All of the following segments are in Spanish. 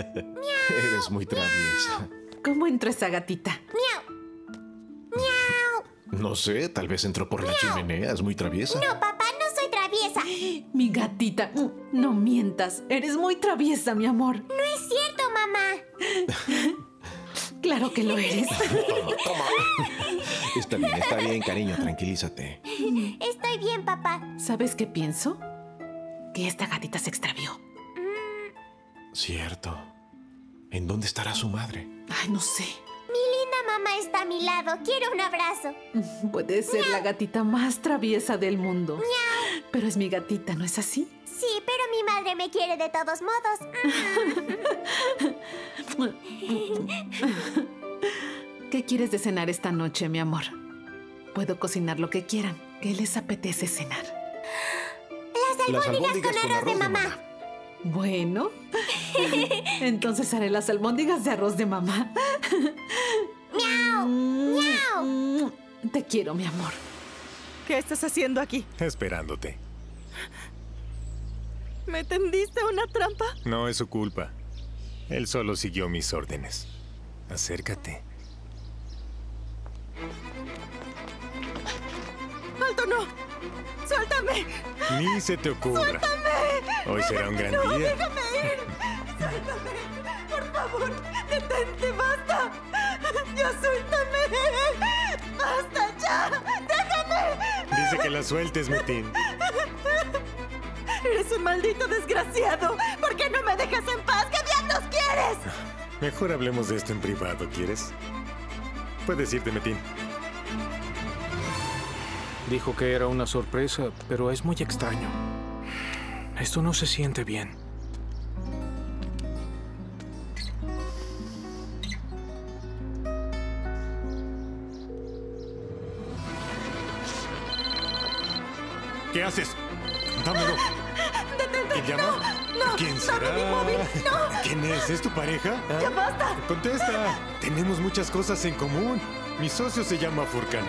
Eres muy traviesa. ¿Cómo entró esa gatita? No sé, tal vez entró por la chimenea. Es muy traviesa. No, papá, no soy traviesa. Mi gatita, no mientas. Eres muy traviesa, mi amor. No es cierto, mamá. Claro que lo eres. Toma, toma. Está bien, cariño, tranquilízate. Estoy bien, papá. ¿Sabes qué pienso? Que esta gatita se extravió. Cierto. ¿En dónde estará su madre? Ay, no sé. Mi linda mamá está a mi lado. Quiero un abrazo. Puede ser la gatita más traviesa del mundo. ¡Miau! Pero es mi gatita, ¿no es así? Sí, pero mi madre me quiere de todos modos. ¿Qué quieres de cenar esta noche, mi amor? Puedo cocinar lo que quieran. ¿Qué les apetece cenar? Las albóndigas con arroz de mamá. Bueno, entonces haré las albóndigas de arroz de mamá. ¡Miau! ¡Miau! Te quiero, mi amor. ¿Qué estás haciendo aquí? Esperándote. ¿Me tendiste una trampa? No es su culpa. Él solo siguió mis órdenes. Acércate. ¡Alto, no! ¡Suéltame! Ni se te ocurra. ¡Suéltame! Hoy será un gran día. ¡Déjame ir! ¡Suéltame! ¡Por favor! ¡Detente! ¡Basta! ¡Ya suéltame! ¡Basta ya! ¡Déjame! Dice que la sueltes, Metín. ¡Eres un maldito desgraciado! ¿Por qué no me dejas en paz? ¿Qué diablos quieres? Mejor hablemos de esto en privado, ¿quieres? Puedes irte, Metín. Dijo que era una sorpresa, pero es muy extraño. Esto no se siente bien. ¿Qué haces? Dámelo. ¿Qué llama? No, ¿quién será? Mi móvil, no. ¿Quién es? ¿Es tu pareja? ¿Ah? ¡Ya basta! ¡Contesta! Tenemos muchas cosas en común. Mi socio se llama Furkan.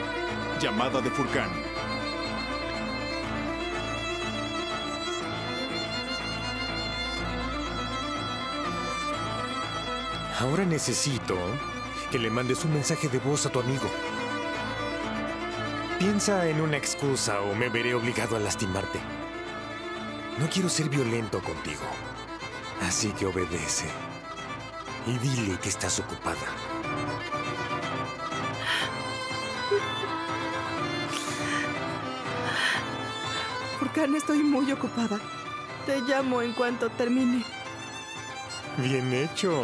Llamada de Furkan. Ahora necesito que le mandes un mensaje de voz a tu amigo. Piensa en una excusa o me veré obligado a lastimarte. No quiero ser violento contigo, así que obedece y dile que estás ocupada. Furkan, estoy muy ocupada. Te llamo en cuanto termine. Bien hecho.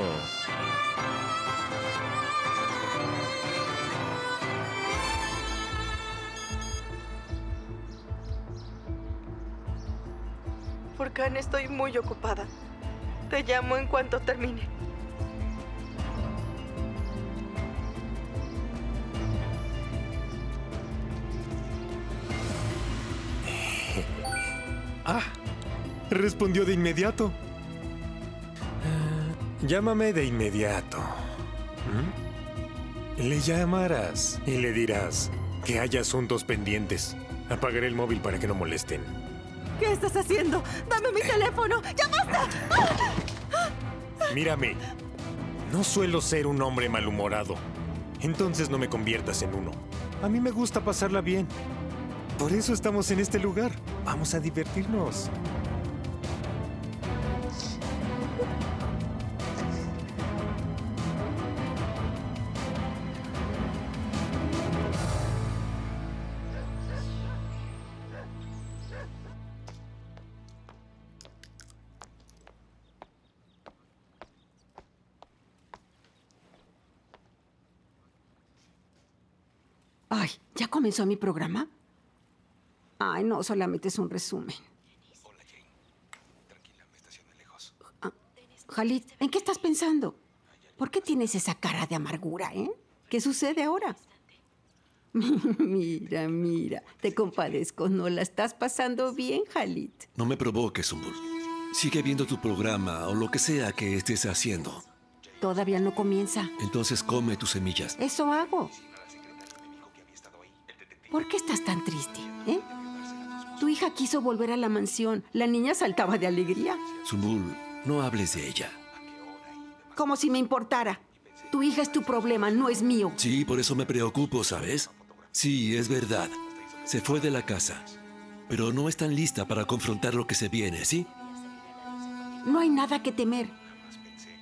Furkan, estoy muy ocupada. Te llamo en cuanto termine. Ah, respondió de inmediato. Llámame de inmediato. Le llamarás y le dirás que hay asuntos pendientes. Apagaré el móvil para que no molesten. ¿Qué estás haciendo? ¡Dame mi teléfono! ¡Ya basta! Mírame. No suelo ser un hombre malhumorado. Entonces no me conviertas en uno. A mí me gusta pasarla bien. Por eso estamos en este lugar. Vamos a divertirnos. Ay, ¿ya comenzó mi programa? Ay, no, solamente es un resumen. Hola, Jane. Tranquila, me estacioné lejos. Halit, ¿en qué estás pensando? ¿Por qué tienes esa cara de amargura, eh? ¿Qué sucede ahora? Mira, mira, te compadezco. ¿No la estás pasando bien, Halit? No me provoques, Sumbul. Sigue viendo tu programa o lo que sea que estés haciendo. Todavía no comienza. Entonces come tus semillas. Eso hago. ¿Por qué estás tan triste, eh? Tu hija quiso volver a la mansión. La niña saltaba de alegría. Sumbul, no hables de ella. Como si me importara. Tu hija es tu problema, no es mío. Sí, por eso me preocupo, ¿sabes? Sí, es verdad. Se fue de la casa. Pero no es tan lista para confrontar lo que se viene, ¿sí? No hay nada que temer.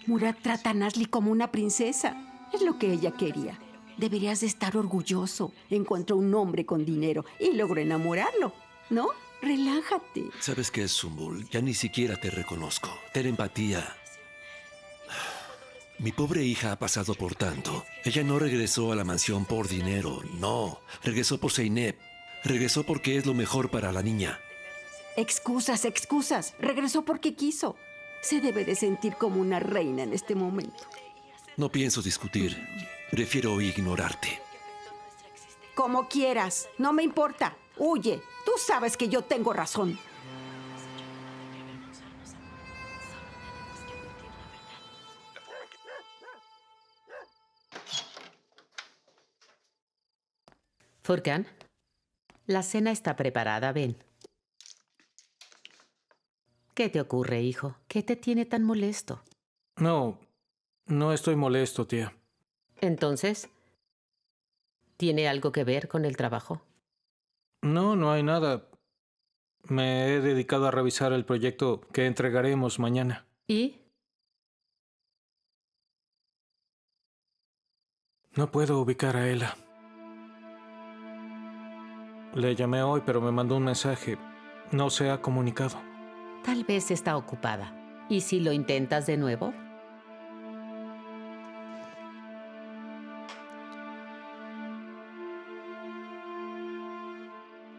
Murat trata a Nazlı como una princesa. Es lo que ella quería. Deberías de estar orgulloso. Encontró un hombre con dinero y logró enamorarlo, ¿no? Relájate. ¿Sabes qué, Sümbül? Ya ni siquiera te reconozco. Ten empatía. Mi pobre hija ha pasado por tanto. Ella no regresó a la mansión por dinero, no. Regresó por Zeynep. Regresó porque es lo mejor para la niña. Excusas, excusas. Regresó porque quiso. Se debe de sentir como una reina en este momento. No pienso discutir. Prefiero ignorarte. Como quieras. No me importa. Huye. Tú sabes que yo tengo razón. Furkan, la cena está preparada, ven. ¿Qué te ocurre, hijo? ¿Qué te tiene tan molesto? No estoy molesto, tía. Entonces, ¿tiene algo que ver con el trabajo? No hay nada. Me he dedicado a revisar el proyecto que entregaremos mañana. ¿Y? No puedo ubicar a Ela. Le llamé hoy, pero me mandó un mensaje. No se ha comunicado. Tal vez está ocupada. ¿Y si lo intentas de nuevo?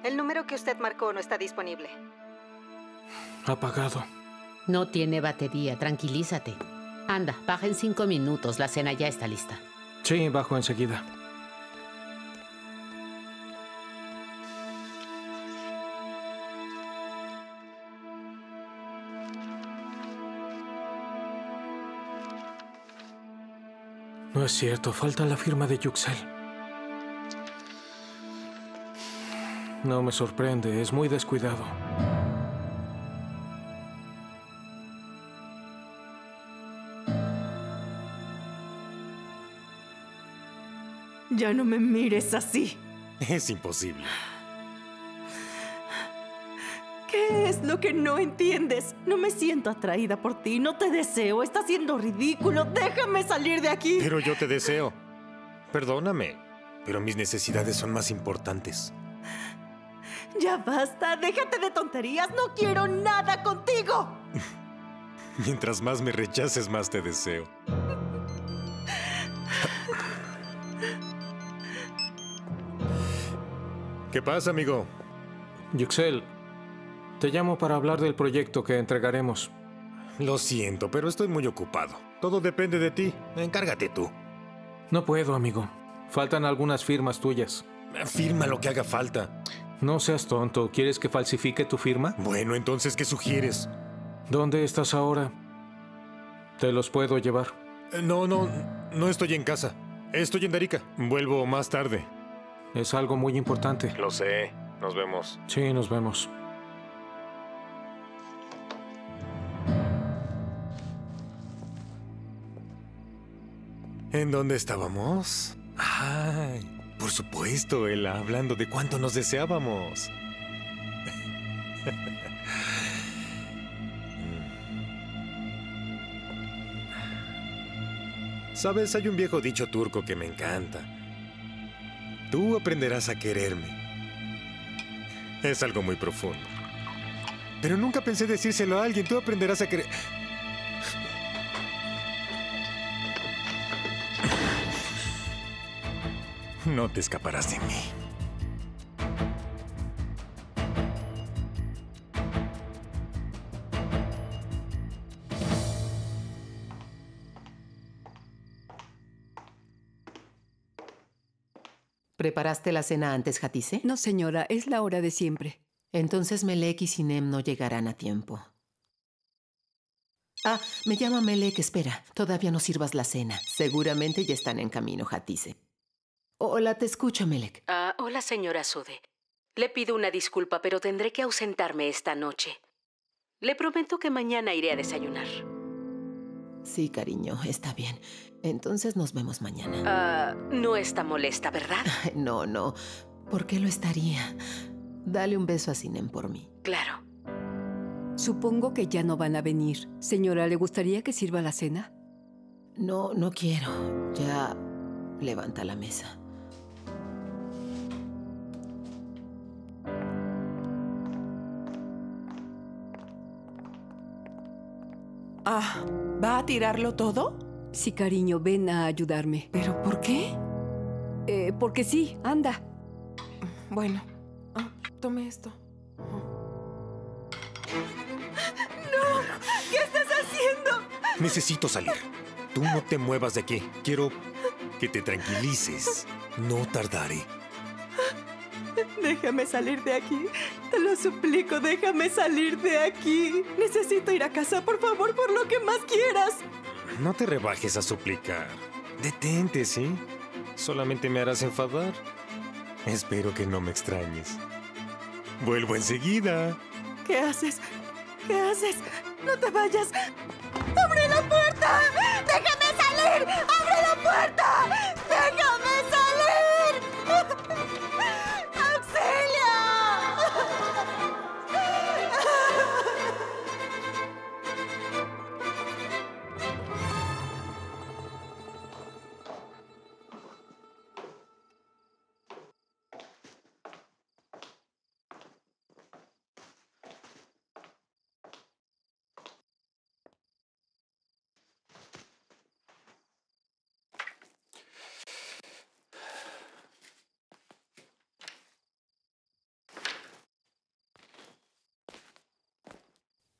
El número que usted marcó no está disponible. Apagado. No tiene batería. Tranquilízate. Anda, baja en 5 minutos. La cena ya está lista. Sí, bajo enseguida. No es cierto, falta la firma de Yüksel. No me sorprende, es muy descuidado. Ya no me mires así. Es imposible. ¿Qué es lo que no entiendes? No me siento atraída por ti, no te deseo, estás siendo ridículo, déjame salir de aquí. Pero yo te deseo. Perdóname, pero mis necesidades son más importantes. Ya basta, déjate de tonterías, no quiero nada contigo. Mientras más me rechaces, más te deseo. ¿Qué pasa, amigo? Yüksel. Te llamo para hablar del proyecto que entregaremos. Lo siento, pero estoy muy ocupado. Todo depende de ti. Encárgate tú. No puedo, amigo. Faltan algunas firmas tuyas. Firma lo que haga falta. No seas tonto. ¿Quieres que falsifique tu firma? Bueno, entonces, ¿qué sugieres? ¿Dónde estás ahora? Te los puedo llevar. No estoy en casa. Estoy en Darica. Vuelvo más tarde. Es algo muy importante. Lo sé. Nos vemos. Sí, nos vemos. ¿En dónde estábamos? ¡Ay! Por supuesto, Ela, hablando de cuánto nos deseábamos. Sabes, hay un viejo dicho turco que me encanta. Tú aprenderás a quererme. Es algo muy profundo. Pero nunca pensé decírselo a alguien. Tú aprenderás a querer... No te escaparás de mí. ¿Preparaste la cena antes, Hatice? No, señora. Es la hora de siempre. Entonces Melek y Sinem no llegarán a tiempo. Ah, me llama Melek. Espera. Todavía no sirvas la cena. Seguramente ya están en camino, Hatice. Hola, te escucho, Melek. Hola, señora Sude. Le pido una disculpa, pero tendré que ausentarme esta noche. Le prometo que mañana iré a desayunar. Sí, cariño, está bien. Entonces nos vemos mañana. No está molesta, ¿verdad? No, no. ¿Por qué lo estaría? Dale un beso a Sinem por mí. Claro. Supongo que ya no van a venir. Señora, ¿le gustaría que sirva la cena? No, no quiero. Ya levanta la mesa. Ah, ¿va a tirarlo todo? Sí, cariño, ven a ayudarme. ¿Pero por qué? Porque sí, anda. Bueno, tome esto. ¡No! ¿Qué estás haciendo? Necesito salir. Tú no te muevas de aquí. Quiero que te tranquilices. No tardaré. Déjame salir de aquí. Te lo suplico, déjame salir de aquí. Necesito ir a casa, por favor, por lo que más quieras. No te rebajes a suplicar. Detente, ¿sí? Solamente me harás enfadar. Espero que no me extrañes. Vuelvo enseguida. ¿Qué haces? ¿Qué haces? ¡No te vayas! ¡Abre la puerta! ¡Déjame salir! ¡Abre la puerta! ¡Déjame salir!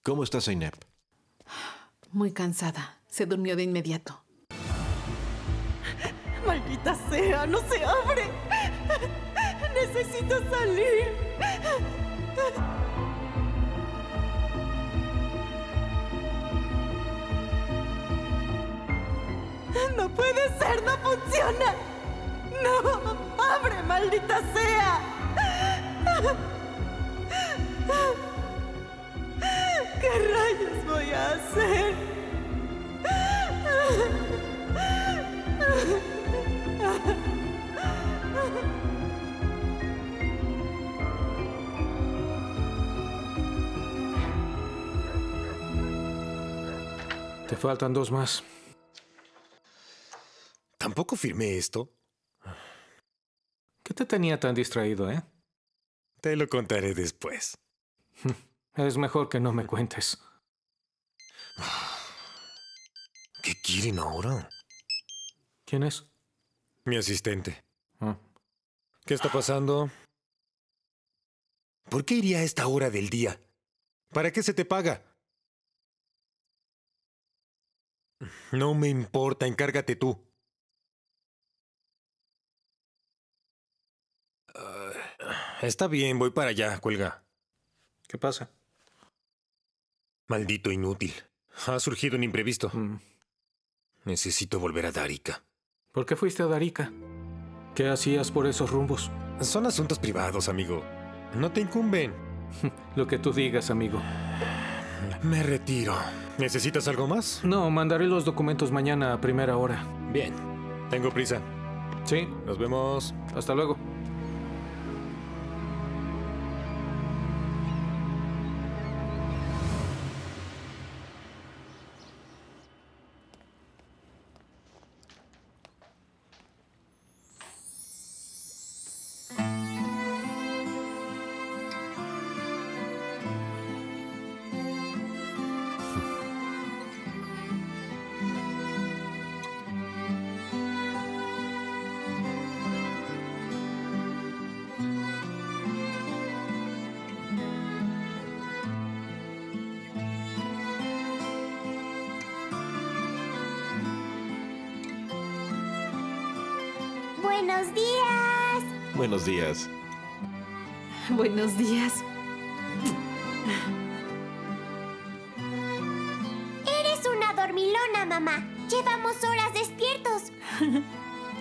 ¿Cómo está Zeynep? Muy cansada. Se durmió de inmediato. ¡Maldita sea! ¡No se abre! ¡Necesito salir! ¡No puede ser! ¡No funciona! ¡No! ¡Abre, maldita sea! ¿Qué rayos voy a hacer? Te faltan dos más. ¿Tampoco firmé esto? ¿Qué te tenía tan distraído, eh? Te lo contaré después. Es mejor que no me cuentes. ¿Qué quieren ahora? ¿Quién es? Mi asistente. Ah. ¿Qué está pasando? ¿Por qué iría a esta hora del día? ¿Para qué se te paga? No me importa, encárgate tú. Está bien, voy para allá, cuelga. ¿Qué pasa? Maldito inútil. Ha surgido un imprevisto. Necesito volver a Darica. ¿Por qué fuiste a Darica? ¿Qué hacías por esos rumbos? Son asuntos privados, amigo. No te incumben. Lo que tú digas, amigo. Me retiro. ¿Necesitas algo más? No, mandaré los documentos mañana a primera hora. Bien. Tengo prisa. Sí. Nos vemos. Hasta luego. ¡Buenos días! Buenos días. Buenos días. Eres una dormilona, mamá. Llevamos horas despiertos.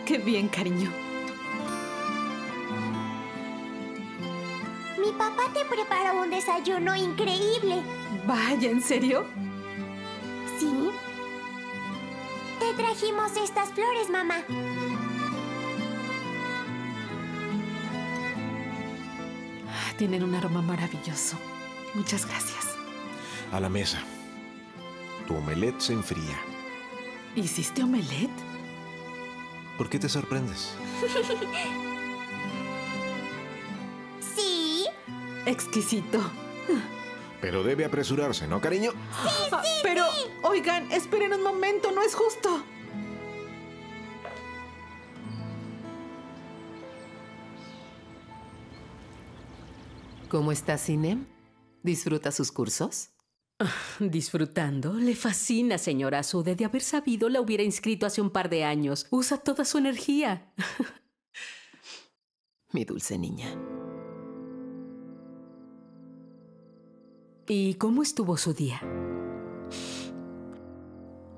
¡Qué bien, cariño! Mi papá te preparó un desayuno increíble. Vaya, ¿en serio? Sí. trajimos estas flores, mamá. Tienen un aroma maravilloso. Muchas gracias. A la mesa. Tu omelette se enfría. ¿Hiciste omelette? ¿Por qué te sorprendes? Sí. Exquisito. Pero debe apresurarse, ¿no, cariño? Sí, sí, pero, sí. Oigan, esperen un momento, no es justo. ¿Cómo está Sinem? ¿Disfruta sus cursos? Disfrutando. Le fascina, señora Asude. De haber sabido, la hubiera inscrito hace un par de años. Usa toda su energía. Mi dulce niña. ¿Y cómo estuvo su día?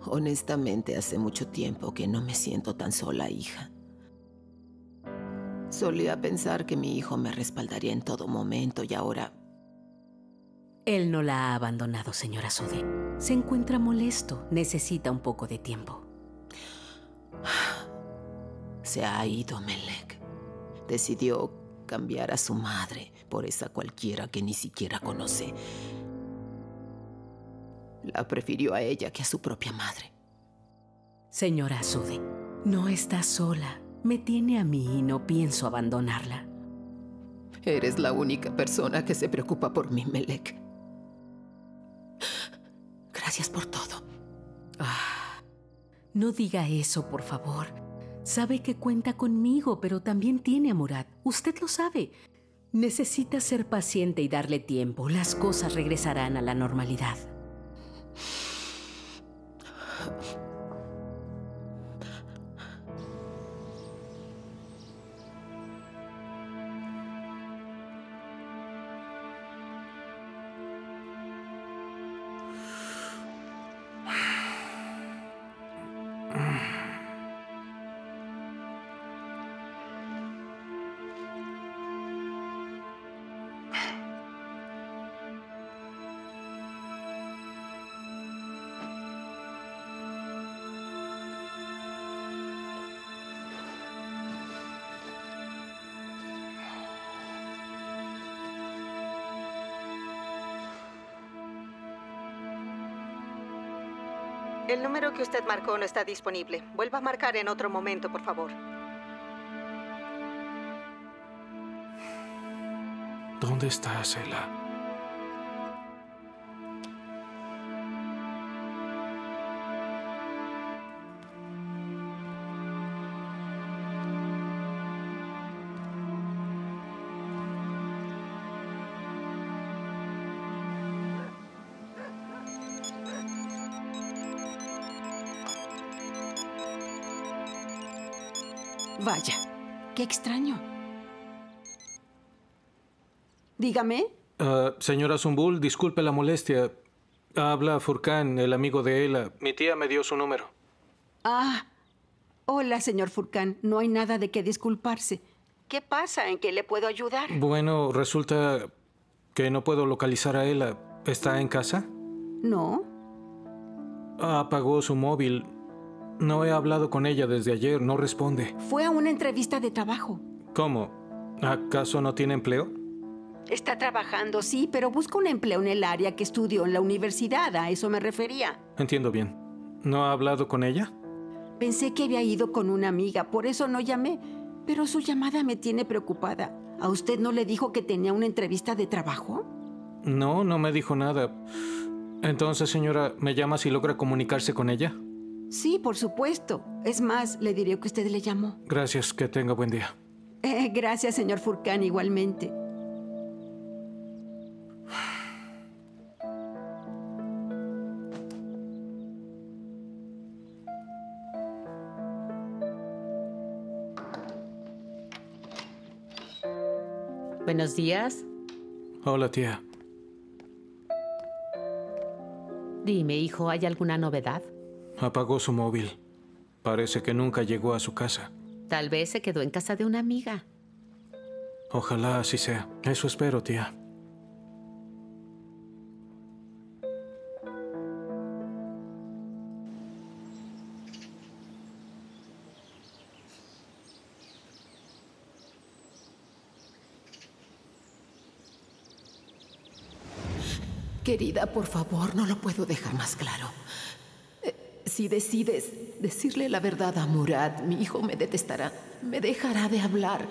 Honestamente, hace mucho tiempo que no me siento tan sola, hija. Solía pensar que mi hijo me respaldaría en todo momento y ahora... Él no la ha abandonado, señora Sude. Se encuentra molesto. Necesita un poco de tiempo. Se ha ido, Melek. Decidió cambiar a su madre por esa cualquiera que ni siquiera conoce. La prefirió a ella que a su propia madre. Señora Sude, no está sola. Me tiene a mí y no pienso abandonarla. Eres la única persona que se preocupa por mí, Melek. Gracias por todo. Ah, no diga eso, por favor. Sabe que cuenta conmigo, pero también tiene a Murat. Usted lo sabe. Necesita ser paciente y darle tiempo. Las cosas regresarán a la normalidad. El número que usted marcó no está disponible. Vuelva a marcar en otro momento, por favor. ¿Dónde estás, Ela? Vaya, qué extraño. Dígame. Señora Sümbül, disculpe la molestia. Habla Furkan, el amigo de Ela. Mi tía me dio su número. Ah, hola, señor Furkan. No hay nada de qué disculparse. ¿Qué pasa? ¿En qué le puedo ayudar? Bueno, resulta que no puedo localizar a Ela. ¿Está en casa? No. Apagó su móvil. No he hablado con ella desde ayer, no responde. Fue a una entrevista de trabajo. ¿Cómo? ¿Acaso no tiene empleo? Está trabajando, sí, pero busca un empleo en el área que estudió en la universidad, a eso me refería. Entiendo bien. ¿No ha hablado con ella? Pensé que había ido con una amiga, por eso no llamé. Pero su llamada me tiene preocupada. ¿A usted no le dijo que tenía una entrevista de trabajo? No, no me dijo nada. Entonces, señora, ¿me llama si logra comunicarse con ella? Sí, por supuesto. Es más, le diré que usted le llamó. Gracias, que tenga buen día. Gracias, señor Furkan, igualmente. Buenos días. Hola, tía. Dime, hijo, ¿hay alguna novedad? Apagó su móvil. Parece que nunca llegó a su casa. Tal vez se quedó en casa de una amiga. Ojalá así sea. Eso espero, tía. Querida, por favor, no lo puedo dejar más claro. Si decides decirle la verdad a Murat, mi hijo me detestará, me dejará de hablar.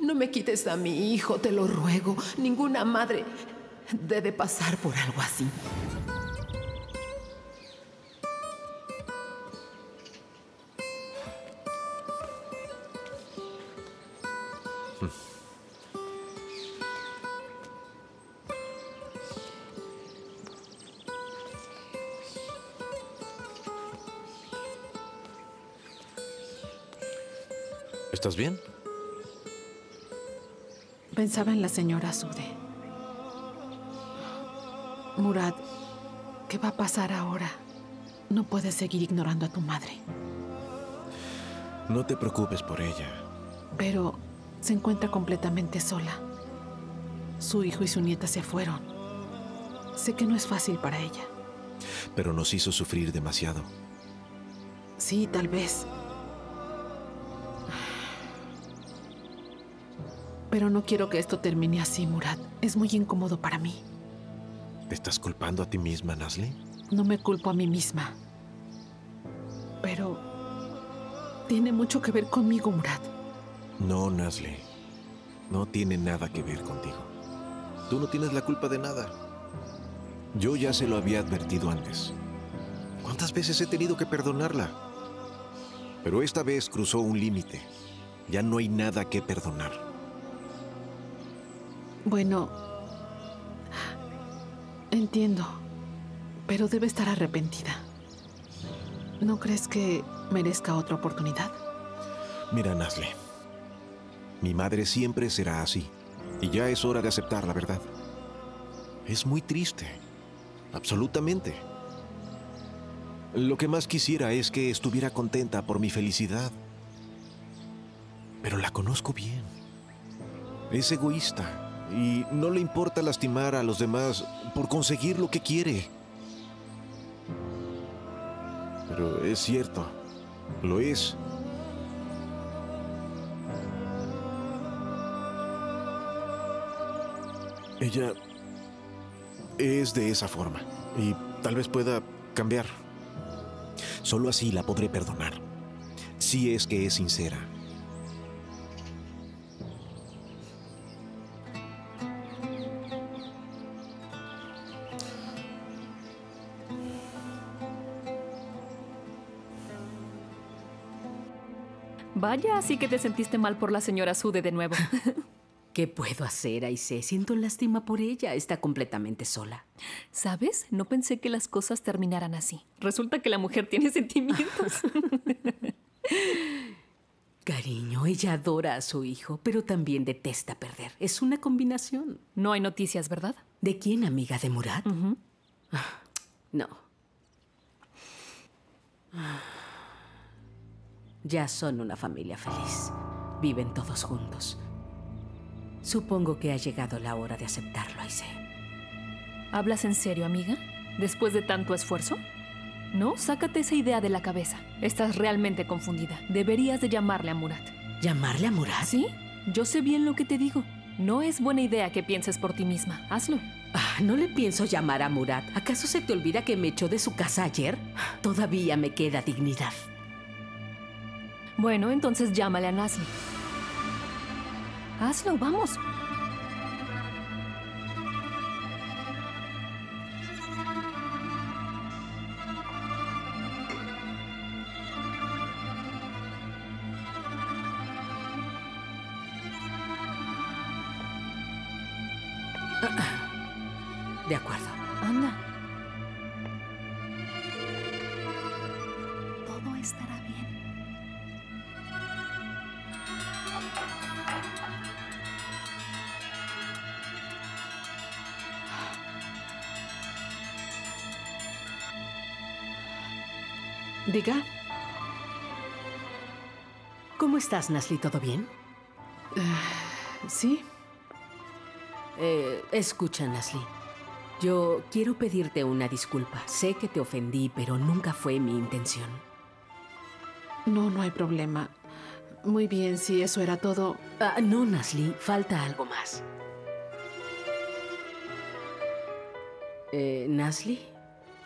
No me quites a mi hijo, te lo ruego. Ninguna madre debe pasar por algo así. ¿Estás bien? Pensaba en la señora Asude. Murat, ¿qué va a pasar ahora? No puedes seguir ignorando a tu madre. No te preocupes por ella. Pero se encuentra completamente sola. Su hijo y su nieta se fueron. Sé que no es fácil para ella. Pero nos hizo sufrir demasiado. Sí, tal vez. Pero no quiero que esto termine así, Murat. Es muy incómodo para mí. ¿Te estás culpando a ti misma, Nazlı? No me culpo a mí misma. Pero tiene mucho que ver conmigo, Murat. No, Nazlı. No tiene nada que ver contigo. Tú no tienes la culpa de nada. Yo ya se lo había advertido antes. ¿Cuántas veces he tenido que perdonarla? Pero esta vez cruzó un límite. Ya no hay nada que perdonar. Bueno, entiendo, pero debe estar arrepentida. ¿No crees que merezca otra oportunidad? Mira, Nazlı, mi madre siempre será así, y ya es hora de aceptar la verdad. Es muy triste, absolutamente. Lo que más quisiera es que estuviera contenta por mi felicidad, pero la conozco bien. Es egoísta. Y no le importa lastimar a los demás por conseguir lo que quiere. Pero es cierto, lo es. Ella es de esa forma y tal vez pueda cambiar. Solo así la podré perdonar, si es que es sincera. Vaya, así que te sentiste mal por la señora Sude de nuevo. ¿Qué puedo hacer, Ayşe? Siento lástima por ella. Está completamente sola. ¿Sabes? No pensé que las cosas terminaran así. Resulta que la mujer tiene sentimientos. Cariño, ella adora a su hijo, pero también detesta perder. Es una combinación. No hay noticias, ¿verdad? ¿De quién, amiga? ¿De Murat? No. Ya son una familia feliz. Viven todos juntos. Supongo que ha llegado la hora de aceptarlo, Ayşe. ¿Hablas en serio, amiga? ¿Después de tanto esfuerzo? No, sácate esa idea de la cabeza. Estás realmente confundida. Deberías de llamarle a Murat. ¿Llamarle a Murat? Sí, yo sé bien lo que te digo. No es buena idea que pienses por ti misma. Hazlo. Ah, no le pienso llamar a Murat. ¿Acaso se te olvida que me echó de su casa ayer? Todavía me queda dignidad. Bueno, entonces llámale a Nazlı. Hazlo, vamos. De acuerdo. Anda. Todo estará bien. Diga. ¿Cómo estás, Nazlı? ¿Todo bien? Sí. Escucha, Nazlı. Yo quiero pedirte una disculpa. Sé que te ofendí, pero nunca fue mi intención. No, no hay problema. Muy bien, si eso era todo... Ah, no, Nazlı. Falta algo más. ¿Nazlı?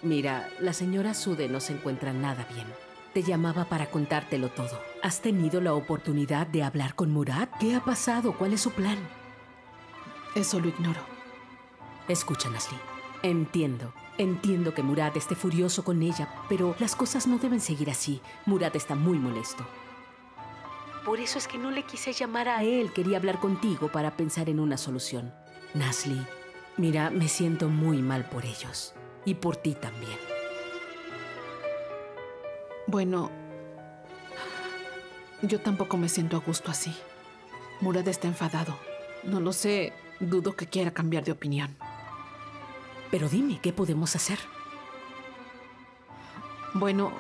Mira, la señora Sude no se encuentra nada bien. Te llamaba para contártelo todo. ¿Has tenido la oportunidad de hablar con Murat? ¿Qué ha pasado? ¿Cuál es su plan? Eso lo ignoro. Escucha, Nazlı. Entiendo que Murat esté furioso con ella, pero las cosas no deben seguir así. Murat está muy molesto. Por eso es que no le quise llamar a él. Quería hablar contigo para pensar en una solución. Nazlı, mira, me siento muy mal por ellos. Y por ti también. Bueno, yo tampoco me siento a gusto así. Murat está enfadado. No lo sé, dudo que quiera cambiar de opinión. Pero dime, ¿qué podemos hacer? Bueno,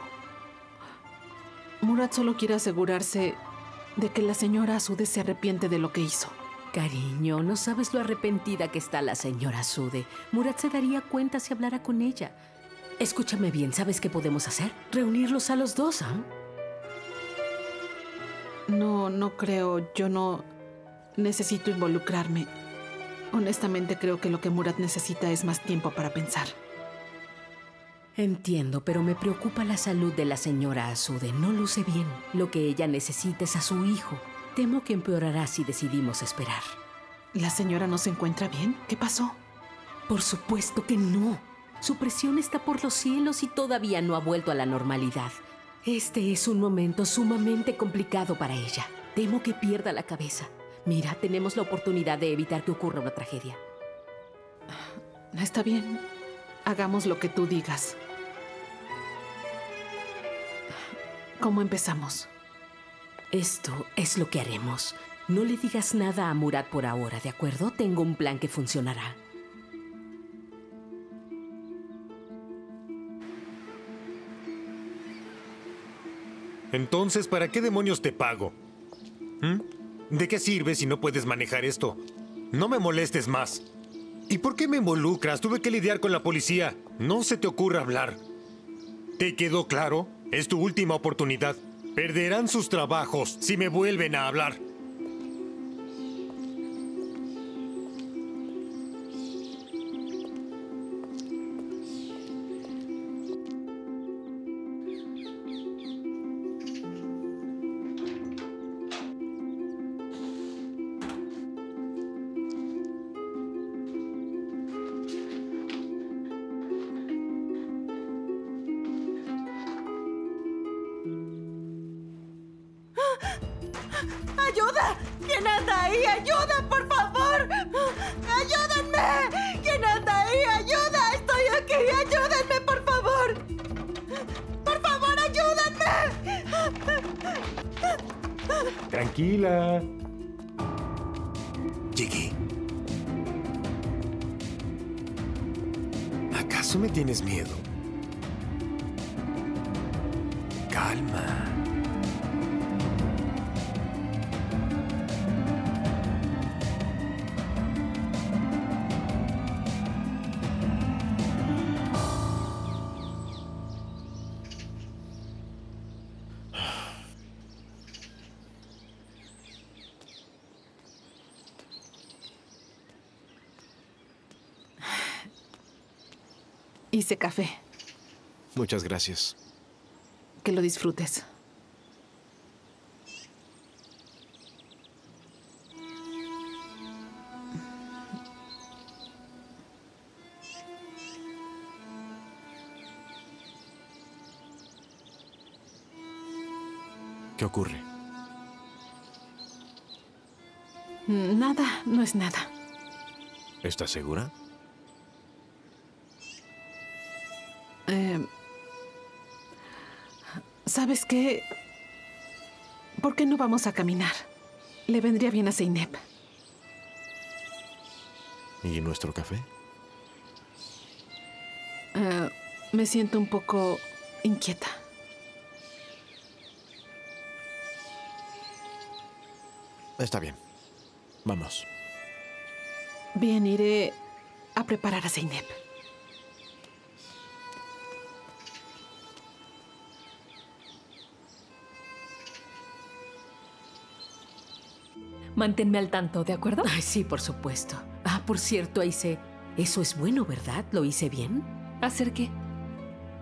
Murat solo quiere asegurarse de que la señora Asude se arrepiente de lo que hizo. Cariño, no sabes lo arrepentida que está la señora Asude. Murat se daría cuenta si hablara con ella. Escúchame bien, ¿sabes qué podemos hacer? ¿Reunirlos a los dos, ¿ah? No, no creo. Yo no necesito involucrarme. Honestamente, creo que lo que Murat necesita es más tiempo para pensar. Entiendo, pero me preocupa la salud de la señora Asude. No luce bien. Lo que ella necesita es a su hijo. Temo que empeorará si decidimos esperar. ¿La señora no se encuentra bien? ¿Qué pasó? Por supuesto que no. Su presión está por los cielos y todavía no ha vuelto a la normalidad. Este es un momento sumamente complicado para ella. Temo que pierda la cabeza. Mira, tenemos la oportunidad de evitar que ocurra una tragedia. Está bien. Hagamos lo que tú digas. ¿Cómo empezamos? Esto es lo que haremos. No le digas nada a Murat por ahora, ¿de acuerdo? Tengo un plan que funcionará. Entonces, ¿para qué demonios te pago? ¿De qué sirve si no puedes manejar esto? No me molestes más. ¿Y por qué me involucras? Tuve que lidiar con la policía. No se te ocurra hablar. ¿Te quedó claro? Es tu última oportunidad. Perderán sus trabajos si me vuelven a hablar. ¡Ayuda! ¿Quién anda ahí? ¡Ayuda, por favor! ¡Ayúdenme! ¿Quién anda ahí? ¡Ayuda! ¡Estoy aquí! ¡Ayúdenme, por favor! ¡Por favor, ayúdenme! Tranquila. Llegué. ¿Acaso me tienes miedo? Calma. Hice café. Muchas gracias. Que lo disfrutes. ¿Qué ocurre? Nada, no es nada. ¿Estás segura? ¿Sabes qué? ¿Por qué no vamos a caminar? Le vendría bien a Zeynep. ¿Y nuestro café? Me siento un poco inquieta. Está bien. Vamos. Bien, iré a preparar a Zeynep. Manténme al tanto, ¿de acuerdo? Ay, sí, por supuesto. Ah, por cierto, Ayşe, Eso es bueno, ¿verdad? ¿Lo hice bien? ¿Hacer qué?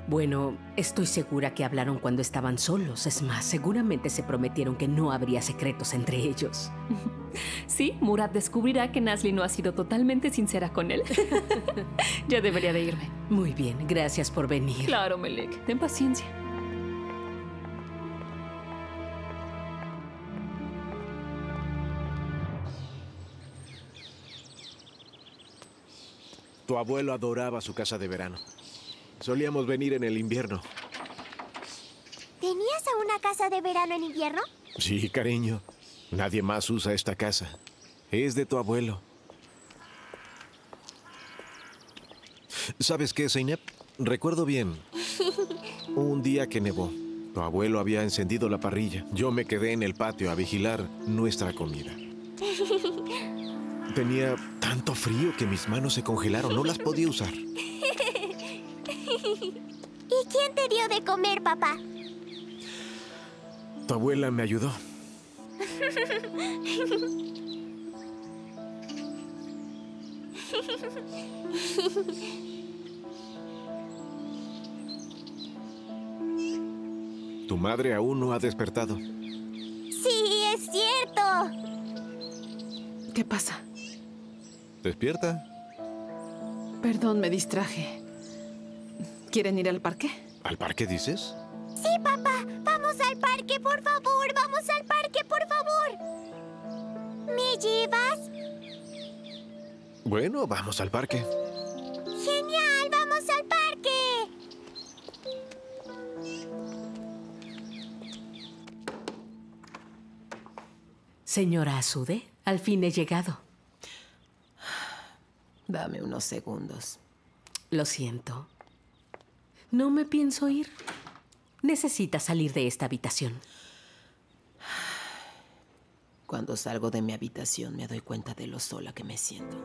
Bueno, estoy segura que hablaron cuando estaban solos. Es más, seguramente se prometieron que no habría secretos entre ellos. Sí, Murat descubrirá que Nazlı no ha sido totalmente sincera con él. Ya debería de irme. Muy bien, gracias por venir. Claro, Melek. Ten paciencia. Tu abuelo adoraba su casa de verano. Solíamos venir en el invierno. ¿Tenías a una casa de verano en invierno? Sí, cariño. Nadie más usa esta casa. Es de tu abuelo. ¿Sabes qué, Zeynep? Recuerdo bien. Un día que nevó, tu abuelo había encendido la parrilla. Yo me quedé en el patio a vigilar nuestra comida. Tenía tanto frío que mis manos se congelaron. No las podía usar. ¿Y quién te dio de comer, papá? Tu abuela me ayudó. Tu madre aún no ha despertado. Sí, es cierto. ¿Qué pasa? Despierta. Perdón, me distraje. ¿Quieren ir al parque? ¿Al parque dices? Sí, papá. Vamos al parque, por favor. Vamos al parque, por favor. ¿Me llevas? Bueno, vamos al parque. ¡Genial! ¡Vamos al parque! Señora Asude, al fin he llegado. Dame unos segundos. Lo siento. No me pienso ir. Necesitas salir de esta habitación. Cuando salgo de mi habitación me doy cuenta de lo sola que me siento.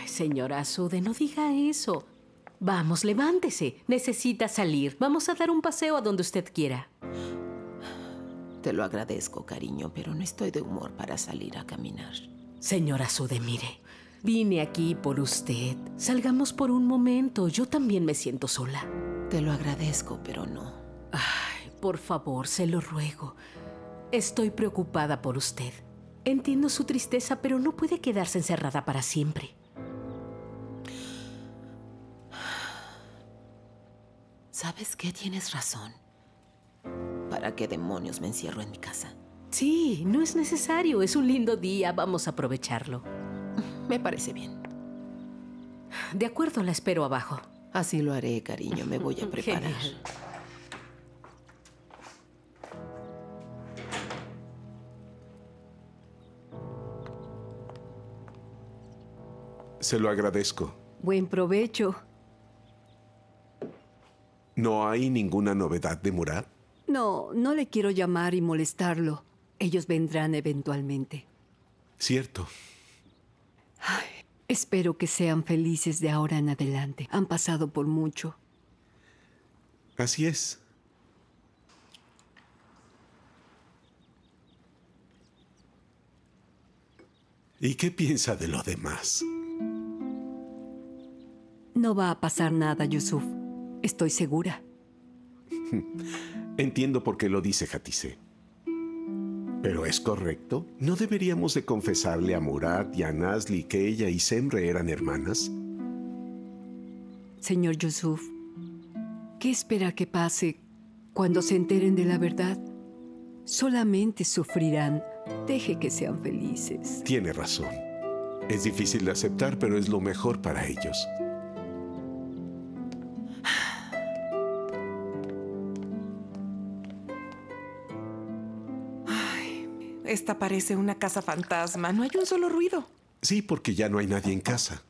Ay, señora Asude, no diga eso. Vamos, levántese. Necesita salir. Vamos a dar un paseo a donde usted quiera. Te lo agradezco, cariño, pero no estoy de humor para salir a caminar. Señora Asude, mire. Vine aquí por usted. Salgamos por un momento. Yo también me siento sola. Te lo agradezco, pero no. Ay, por favor, se lo ruego. Estoy preocupada por usted. Entiendo su tristeza, pero no puede quedarse encerrada para siempre. ¿Sabes qué? Tienes razón. ¿Para qué demonios me encierro en mi casa? Sí, no es necesario. Es un lindo día. Vamos a aprovecharlo. Me parece bien. De acuerdo, la espero abajo. Así lo haré, cariño. Me voy a preparar. Genial. Se lo agradezco. Buen provecho. ¿No hay ninguna novedad de Murat? No, no le quiero llamar y molestarlo. Ellos vendrán eventualmente. Cierto. Ay, espero que sean felices de ahora en adelante. Han pasado por mucho. Así es. ¿Y qué piensa de lo demás? No va a pasar nada, Yusuf. Estoy segura. Entiendo por qué lo dice Hatice. ¿Pero es correcto? ¿No deberíamos de confesarle a Murat y a Nazlı que ella y Cemre eran hermanas? Señor Yusuf, ¿qué espera que pase cuando se enteren de la verdad? Solamente sufrirán. Deje que sean felices. Tiene razón. Es difícil de aceptar, pero es lo mejor para ellos. Esta parece una casa fantasma. No hay un solo ruido. Sí, porque ya no hay nadie en casa.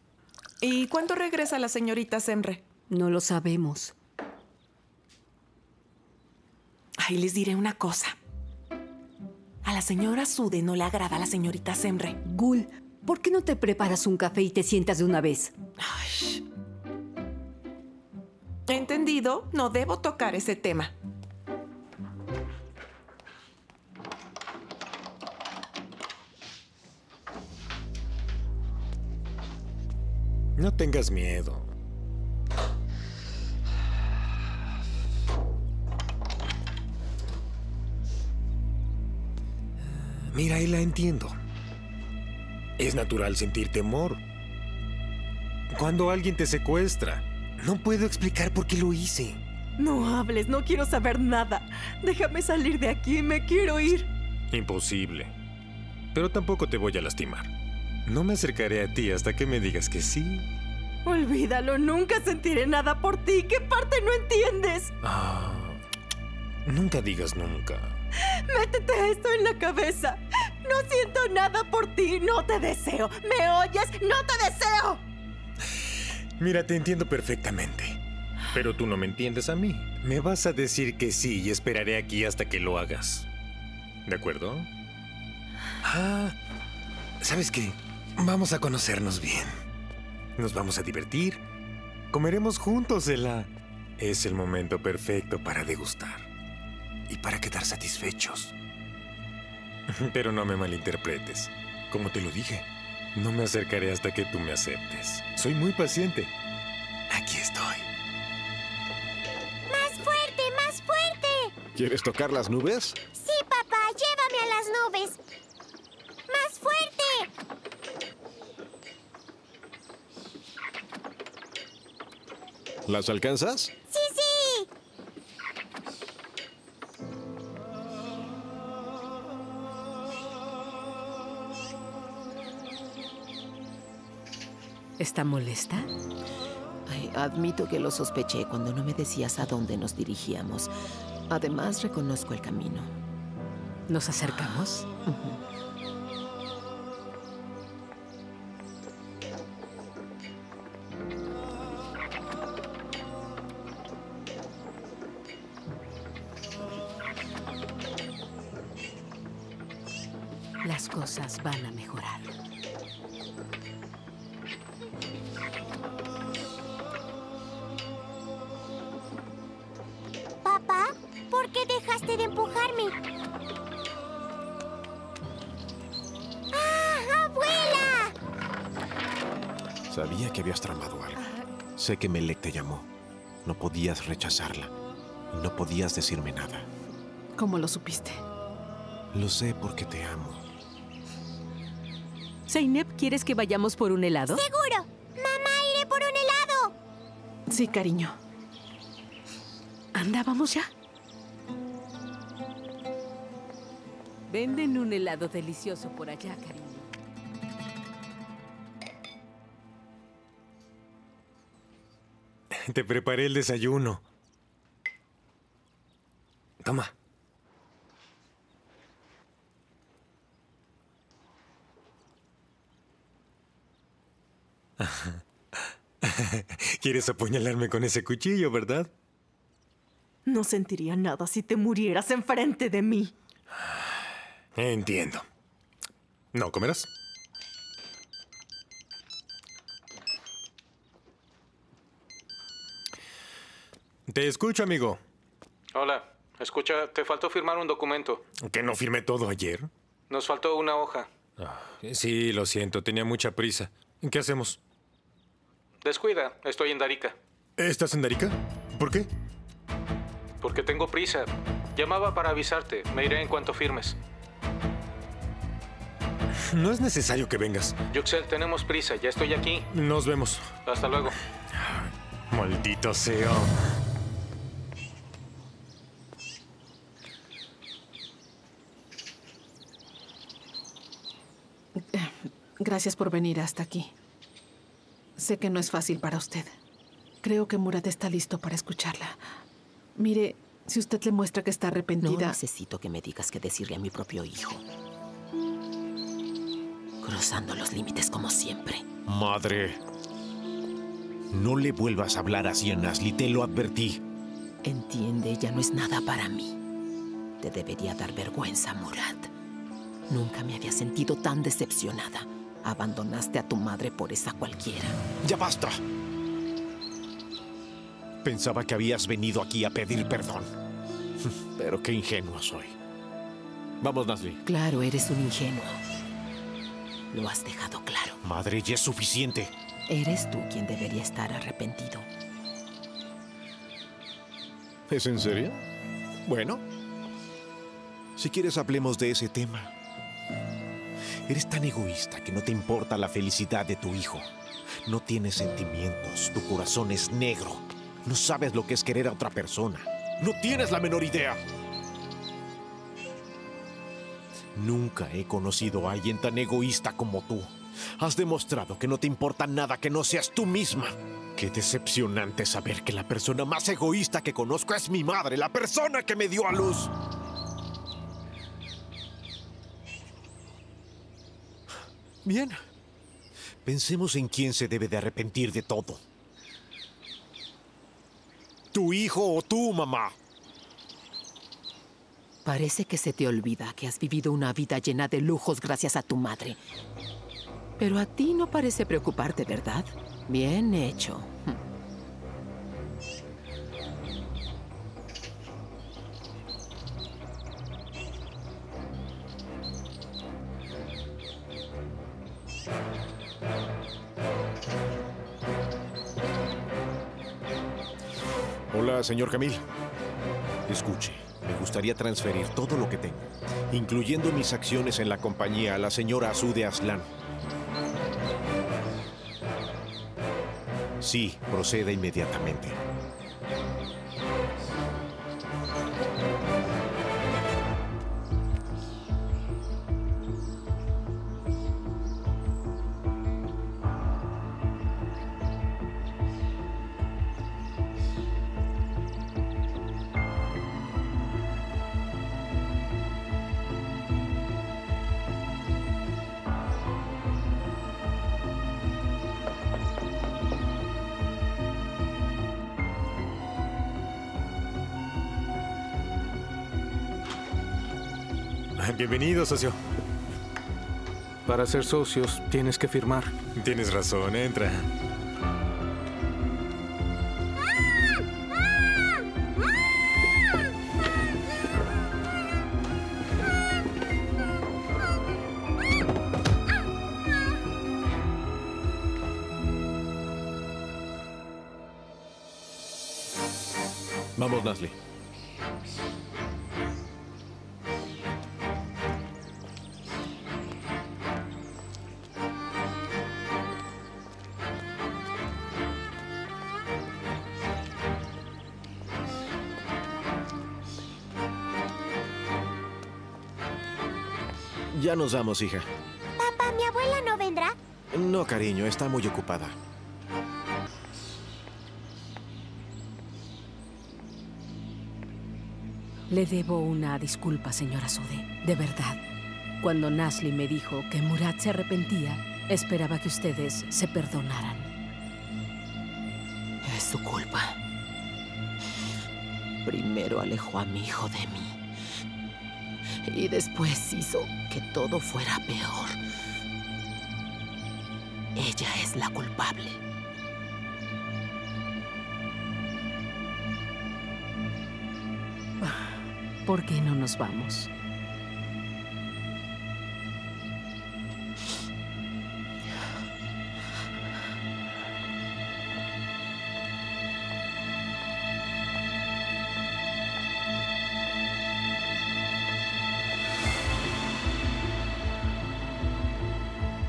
¿Y cuándo regresa la señorita Cemre? No lo sabemos. Ahí les diré una cosa. A la señora Sude no le agrada a la señorita Cemre. Gul, ¿por qué no te preparas un café y te sientas de una vez? Ay. Entendido, no debo tocar ese tema. No tengas miedo. Mira, Ela, entiendo. Es natural sentir temor. Cuando alguien te secuestra, no puedo explicar por qué lo hice. No hables, no quiero saber nada. Déjame salir de aquí, me quiero ir. Imposible. Pero tampoco te voy a lastimar. No me acercaré a ti hasta que me digas que sí. Olvídalo, nunca sentiré nada por ti. ¿Qué parte no entiendes? Ah, nunca digas nunca. Métete esto en la cabeza. No siento nada por ti, no te deseo. ¿Me oyes? ¡No te deseo! Mira, te entiendo perfectamente. Pero tú no me entiendes a mí. Me vas a decir que sí y esperaré aquí hasta que lo hagas. ¿De acuerdo? Ah, ¿sabes qué? Vamos a conocernos bien. Nos vamos a divertir. Comeremos juntos, Ela. Es el momento perfecto para degustar. Y para quedar satisfechos. Pero no me malinterpretes. Como te lo dije, no me acercaré hasta que tú me aceptes. Soy muy paciente. Aquí estoy. ¡Más fuerte, más fuerte! ¿Quieres tocar las nubes? Sí, papá. Llévame a las nubes. ¡Más fuerte! ¿Las alcanzas? ¡Sí, sí! ¿Está molesta? Ay, admito que lo sospeché cuando no me decías a dónde nos dirigíamos. Además, reconozco el camino. ¿Nos acercamos? Las cosas van a mejorar. Papá, ¿por qué dejaste de empujarme? ¡Ah, abuela! Sabía que habías tramado algo. Sé que Melek te llamó. No podías rechazarla. No podías decirme nada. ¿Cómo lo supiste? Lo sé porque te amo. Zeynep, ¿quieres que vayamos por un helado? ¡Seguro! ¡Mamá, iré por un helado! Sí, cariño. Anda, vamos ya. Venden un helado delicioso por allá, cariño. Te preparé el desayuno. Toma. ¿Quieres apuñalarme con ese cuchillo, verdad? No sentiría nada si te murieras enfrente de mí. Entiendo. ¿No comerás? Te escucho, amigo. Hola. Escucha, te faltó firmar un documento. ¿Que no firmé todo ayer? Nos faltó una hoja. Sí, lo siento. Tenía mucha prisa. ¿Qué hacemos? Descuida, estoy en Darica. ¿Estás en Darica? ¿Por qué? Porque tengo prisa. Llamaba para avisarte. Me iré en cuanto firmes. No es necesario que vengas. Yüksel, tenemos prisa. Ya estoy aquí. Nos vemos. Hasta luego. Maldito sea. Gracias por venir hasta aquí. Sé que no es fácil para usted. Creo que Murat está listo para escucharla. Mire, si usted le muestra que está arrepentida... No necesito que me digas qué decirle a mi propio hijo. Cruzando los límites como siempre. Madre, no le vuelvas a hablar así a Nazlı, te lo advertí. Entiende, ella no es nada para mí. Te debería dar vergüenza, Murat. Nunca me había sentido tan decepcionada. Abandonaste a tu madre por esa cualquiera. ¡Ya basta! Pensaba que habías venido aquí a pedir perdón. Pero qué ingenua soy. Vamos, Nazlı. Claro, eres un ingenuo. Lo has dejado claro. Madre, ya es suficiente. Eres tú quien debería estar arrepentido. ¿Es en serio? Bueno, si quieres hablemos de ese tema. Eres tan egoísta que no te importa la felicidad de tu hijo. No tienes sentimientos, tu corazón es negro. No sabes lo que es querer a otra persona. No tienes la menor idea. Nunca he conocido a alguien tan egoísta como tú. Has demostrado que no te importa nada que no seas tú misma. Qué decepcionante saber que la persona más egoísta que conozco es mi madre, la persona que me dio a luz. Bien. Pensemos en quién se debe de arrepentir de todo. ¿Tu hijo o tú, mamá? Parece que se te olvida que has vivido una vida llena de lujos gracias a tu madre. Pero a ti no parece preocuparte, ¿verdad? Bien hecho. Hola, señor Camil. Escuche, me gustaría transferir todo lo que tengo, incluyendo mis acciones en la compañía, a la señora Asude Aslan. Sí, proceda inmediatamente. Bienvenido, socio. Para ser socios, tienes que firmar. Tienes razón, entra. Vamos, Nazlı. Ya nos vamos, hija. Papá, ¿mi abuela no vendrá? No, cariño, está muy ocupada. Le debo una disculpa, señora Sude. De verdad. Cuando Nazlı me dijo que Murat se arrepentía, esperaba que ustedes se perdonaran. Es su culpa. Primero alejó a mi hijo de mí. Y después hizo que todo fuera peor. Ella es la culpable. ¿Por qué no nos vamos?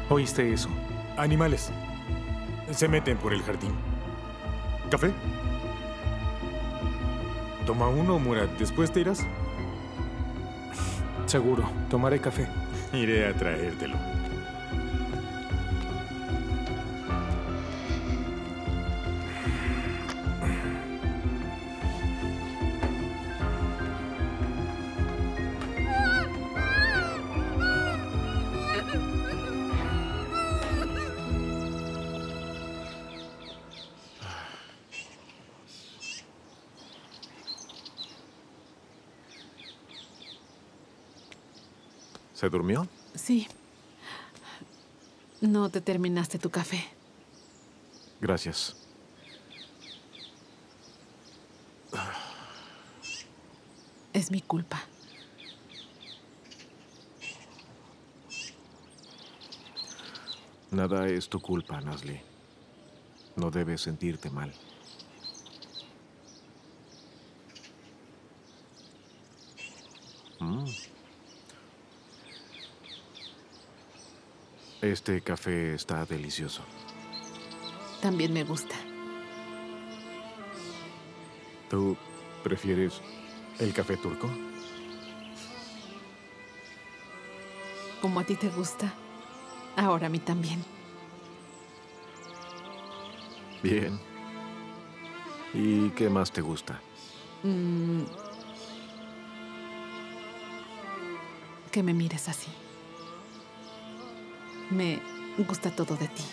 ¿Oíste eso? Animales. Se meten por el jardín. ¿Café? Toma uno, Murat. ¿Después te irás? Seguro. Tomaré café. Iré a traértelo. ¿Se durmió? Sí. No te terminaste tu café. Gracias. Es mi culpa. Nada es tu culpa, Nazlı. No debes sentirte mal. Este café está delicioso. También me gusta. ¿Tú prefieres el café turco? Como a ti te gusta, ahora a mí también. Bien. ¿Y qué más te gusta? Que me mires así. Me gusta todo de ti.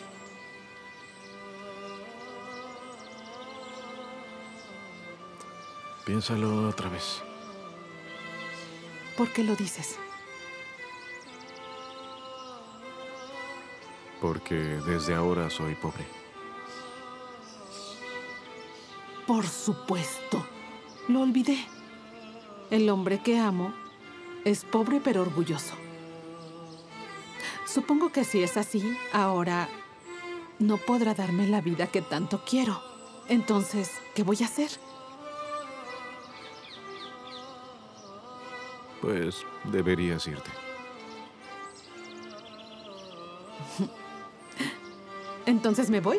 Piénsalo otra vez. ¿Por qué lo dices? Porque desde ahora soy pobre. Por supuesto. Lo olvidé. El hombre que amo es pobre pero orgulloso. Supongo que si es así, ahora no podrá darme la vida que tanto quiero. Entonces, ¿qué voy a hacer? Pues deberías irte. ¿Entonces me voy?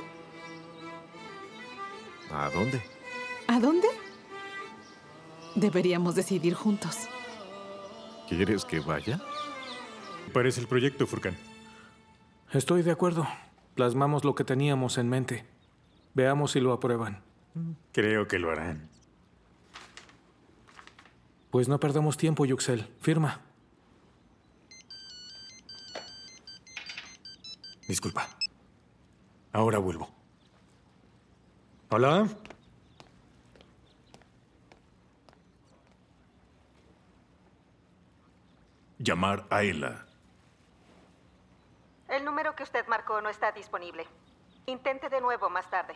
¿A dónde? ¿A dónde? Deberíamos decidir juntos. ¿Quieres que vaya? Parece el proyecto, Furkan. Estoy de acuerdo. Plasmamos lo que teníamos en mente. Veamos si lo aprueban. Creo que lo harán. Pues no perdamos tiempo, Yüksel. Firma. Disculpa. Ahora vuelvo. ¿Hola? Llamar a Ela. El número que usted marcó no está disponible. Intente de nuevo más tarde.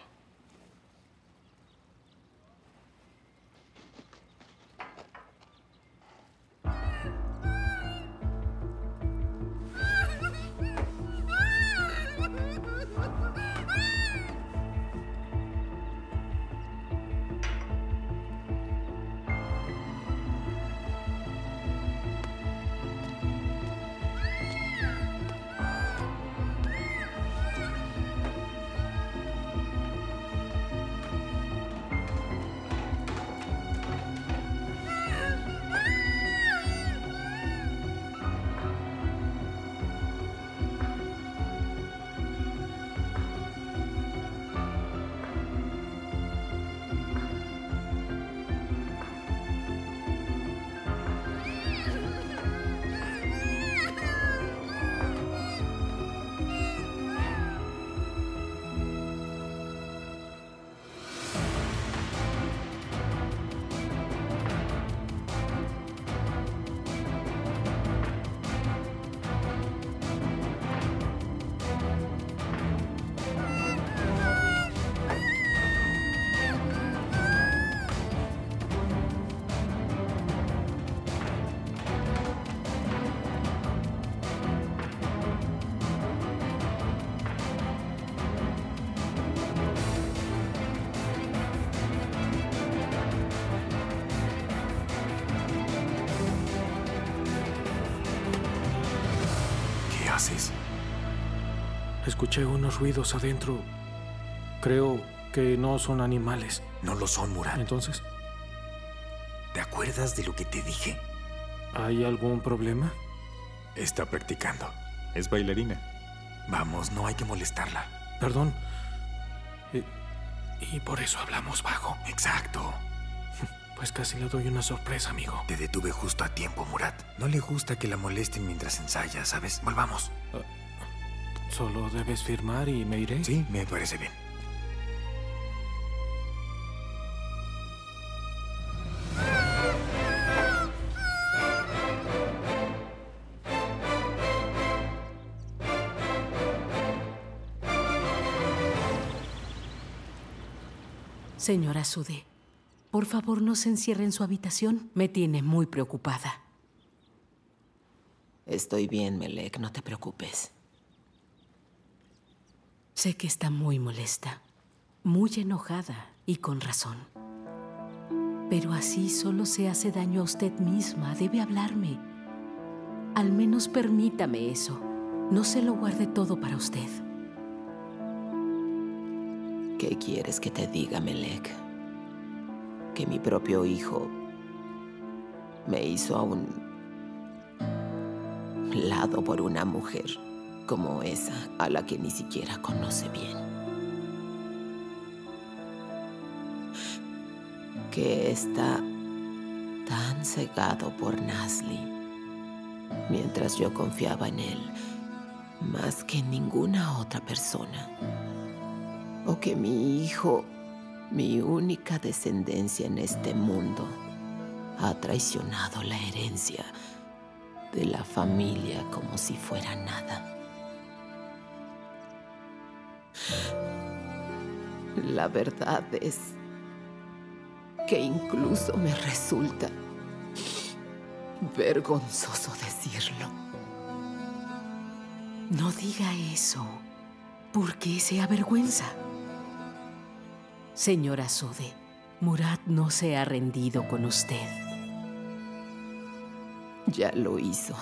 Escuché unos ruidos adentro. Creo que no son animales. No lo son, Murat. ¿Entonces? ¿Te acuerdas de lo que te dije? ¿Hay algún problema? Está practicando. Es bailarina. Vamos, no hay que molestarla. Perdón. Y por eso hablamos bajo. Exacto. Pues casi le doy una sorpresa, amigo. Te detuve justo a tiempo, Murat. No le gusta que la molesten mientras ensaya, ¿sabes? Volvamos. Solo debes firmar y me iré. Sí, me parece bien. Señora Sude, por favor no se encierre en su habitación. Me tiene muy preocupada. Estoy bien, Melek, no te preocupes. Sé que está muy molesta. muy enojada y con razón. Pero así solo se hace daño a usted misma. Debe hablarme. Al menos permítame eso. No se lo guarde todo para usted. ¿Qué quieres que te diga, Melek? Que mi propio hijo me hizo a un lado por una mujer como esa, a la que ni siquiera conoce bien. Que está tan cegado por Nazlı, mientras yo confiaba en él más que en ninguna otra persona. O que mi hijo, mi única descendencia en este mundo, ha traicionado la herencia de la familia como si fuera nada. La verdad es que incluso me resulta vergonzoso decirlo. No diga eso. ¿Por qué se avergüenza? Señora Sude, Murat no se ha rendido con usted. Ya lo hizo.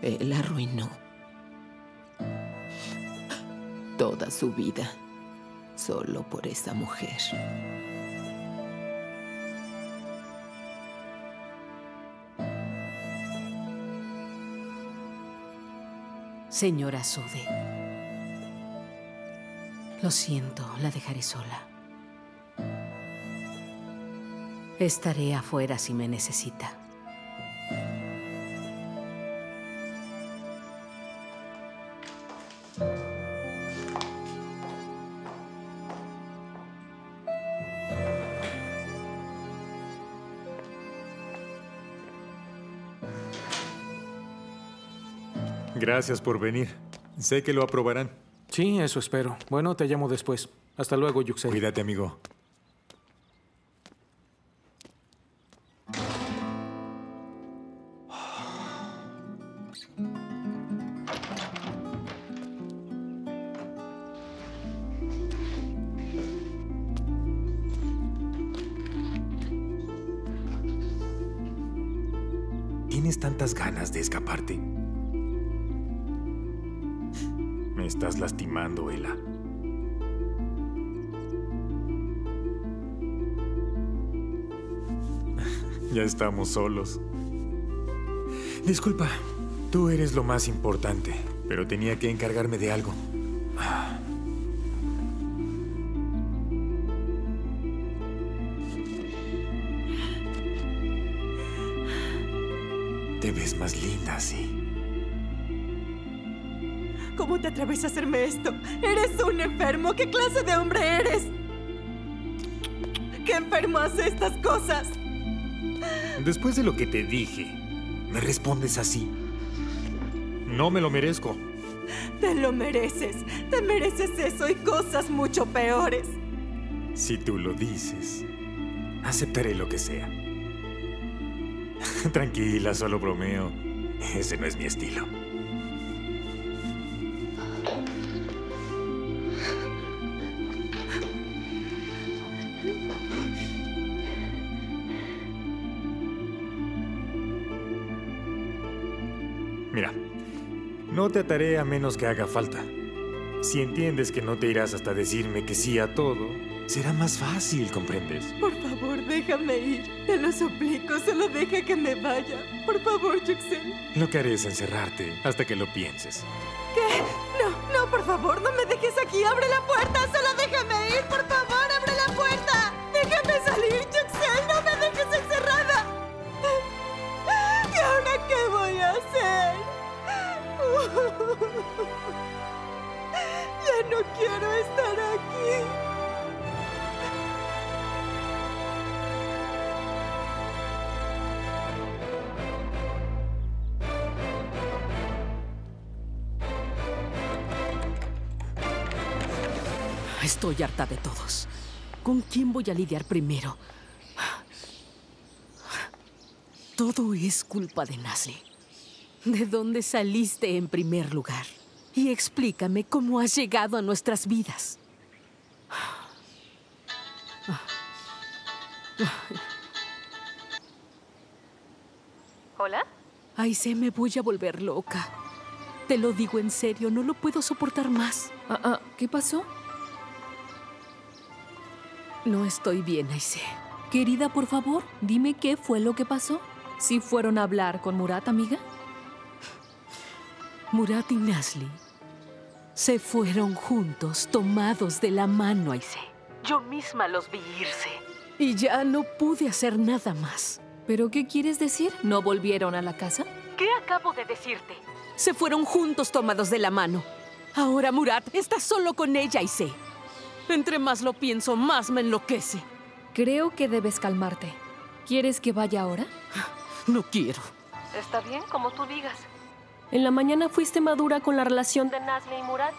Él arruinó toda su vida solo por esa mujer. Señora Sude, lo siento, la dejaré sola. Estaré afuera si me necesita. Gracias por venir. Sé que lo aprobarán. Sí, eso espero. Bueno, te llamo después. Hasta luego, Yüksel. Cuídate, amigo. ¿Tienes tantas ganas de escaparte? Me estás lastimando, Ela. Ya estamos solos. Disculpa, tú eres lo más importante, pero tenía que encargarme de algo. Te ves más linda así. ¿Cómo te atreves a hacerme esto? ¡Eres un enfermo! ¿Qué clase de hombre eres? ¿Qué enfermo hace estas cosas? Después de lo que te dije, me respondes así. No me lo merezco. Te lo mereces. Te mereces eso y cosas mucho peores. Si tú lo dices, aceptaré lo que sea. Tranquila, solo bromeo. Ese no es mi estilo. No te ataré a menos que haga falta. Si entiendes que no te irás hasta decirme que sí a todo, será más fácil, ¿comprendes? Por favor, déjame ir. Te lo suplico, solo deja que me vaya. Por favor, Yüksel. Lo que haré es encerrarte hasta que lo pienses. ¿Qué? No, por favor, no me dejes aquí. ¡Abre la puerta! ¡Solo déjame ir! ¡Por favor, abre la puerta! ¡Déjame salir, Yüksel! ¡No me dejes encerrada! ¿Y ahora qué voy a hacer? Ya no quiero estar aquí. Estoy harta de todos. ¿Con quién voy a lidiar primero? Todo es culpa de Nazlı. ¿De dónde saliste en primer lugar? y explícame cómo has llegado a nuestras vidas. ¿Hola? Ay, se me voy a volver loca. Te lo digo en serio, no lo puedo soportar más. ¿Qué pasó? No estoy bien, Ayşe. Querida, por favor, dime qué fue lo que pasó. ¿Sí fueron a hablar con Murat, amiga? Murat y Nazlı se fueron juntos, tomados de la mano, Ayşe. Yo misma los vi irse. Y ya no pude hacer nada más. ¿Pero qué quieres decir? ¿No volvieron a la casa? ¿Qué acabo de decirte? Se fueron juntos, tomados de la mano. Ahora Murat está solo con ella, Ayşe. Entre más lo pienso, más me enloquece. Creo que debes calmarte. ¿Quieres que vaya ahora? No quiero. Está bien, como tú digas. En la mañana fuiste madura con la relación de Nazlı y Murat.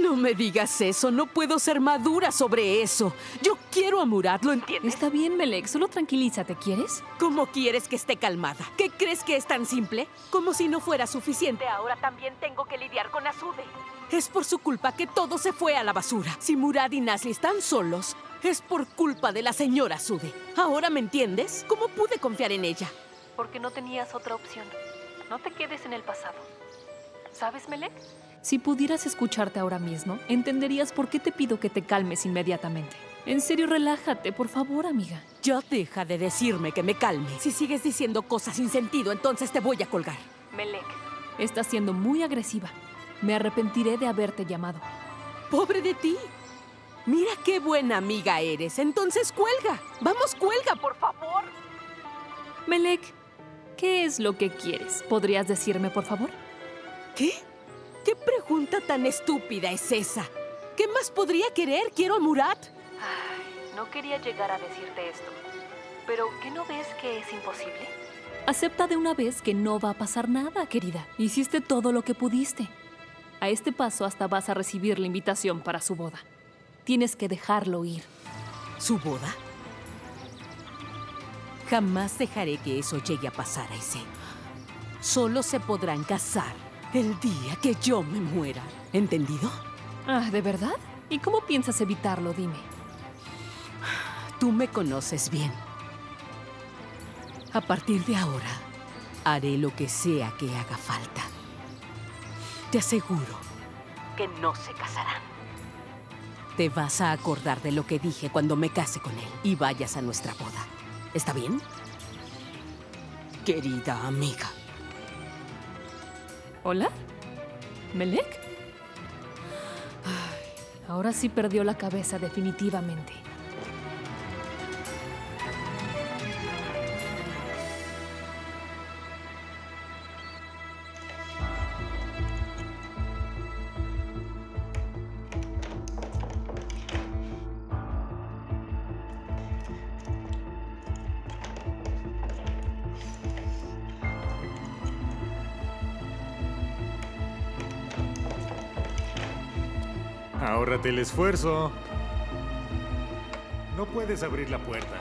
No me digas eso. No puedo ser madura sobre eso. Yo quiero a Murat, ¿lo entiendes? Está bien, Melek. Solo tranquilízate, ¿quieres? ¿Cómo quieres que esté calmada? ¿Qué crees que es tan simple? Como si no fuera suficiente. Ahora también tengo que lidiar con Asude. Es por su culpa que todo se fue a la basura. Si Murat y Nazlı están solos, es por culpa de la señora Asude. ¿Ahora me entiendes? ¿Cómo pude confiar en ella? Porque no tenías otra opción. No te quedes en el pasado. ¿Sabes, Melek? Si pudieras escucharte ahora mismo, entenderías por qué te pido que te calmes inmediatamente. En serio, relájate, por favor, amiga. Ya deja de decirme que me calme. Si sigues diciendo cosas sin sentido, entonces te voy a colgar. Melek, estás siendo muy agresiva. Me arrepentiré de haberte llamado. ¡Pobre de ti! Mira qué buena amiga eres. Entonces, cuelga. Vamos, cuelga, por favor. Melek, ¿qué es lo que quieres? ¿Podrías decirme, por favor? ¿Qué? ¿Qué pregunta tan estúpida es esa? ¿Qué más podría querer? Quiero a Murat. Ay, no quería llegar a decirte esto. ¿Pero qué no ves que es imposible? Acepta de una vez que no va a pasar nada, querida. Hiciste todo lo que pudiste. A este paso hasta vas a recibir la invitación para su boda. Tienes que dejarlo ir. ¿Su boda? Jamás dejaré que eso llegue a pasar, Ayşe. Solo se podrán casar el día que yo me muera. ¿Entendido? Ah, ¿de verdad? ¿Y cómo piensas evitarlo? Dime. Tú me conoces bien. A partir de ahora, haré lo que sea que haga falta. Te aseguro que no se casarán. Te vas a acordar de lo que dije cuando me case con él y vayas a nuestra boda. ¿Está bien? Querida amiga. ¿Hola? ¿Melek? Ay, ahora sí perdió la cabeza definitivamente. Ahórrate el esfuerzo. No puedes abrir la puerta.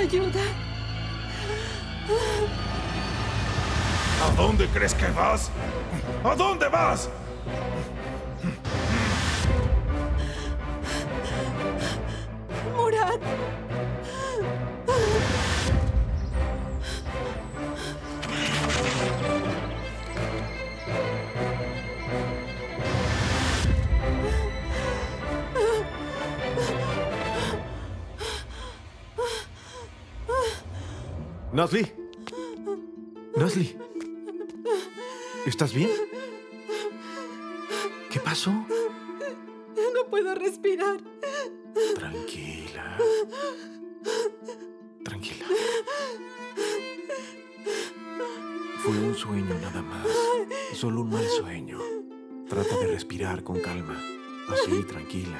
Ayuda. ¿A dónde crees que vas? ¿A dónde vas? Murat. Nazlı. Nazlı. ¿Estás bien? ¿Qué pasó? No puedo respirar. Tranquila. Tranquila. Fue un sueño nada más. Solo un mal sueño. Trata de respirar con calma. Así, tranquila.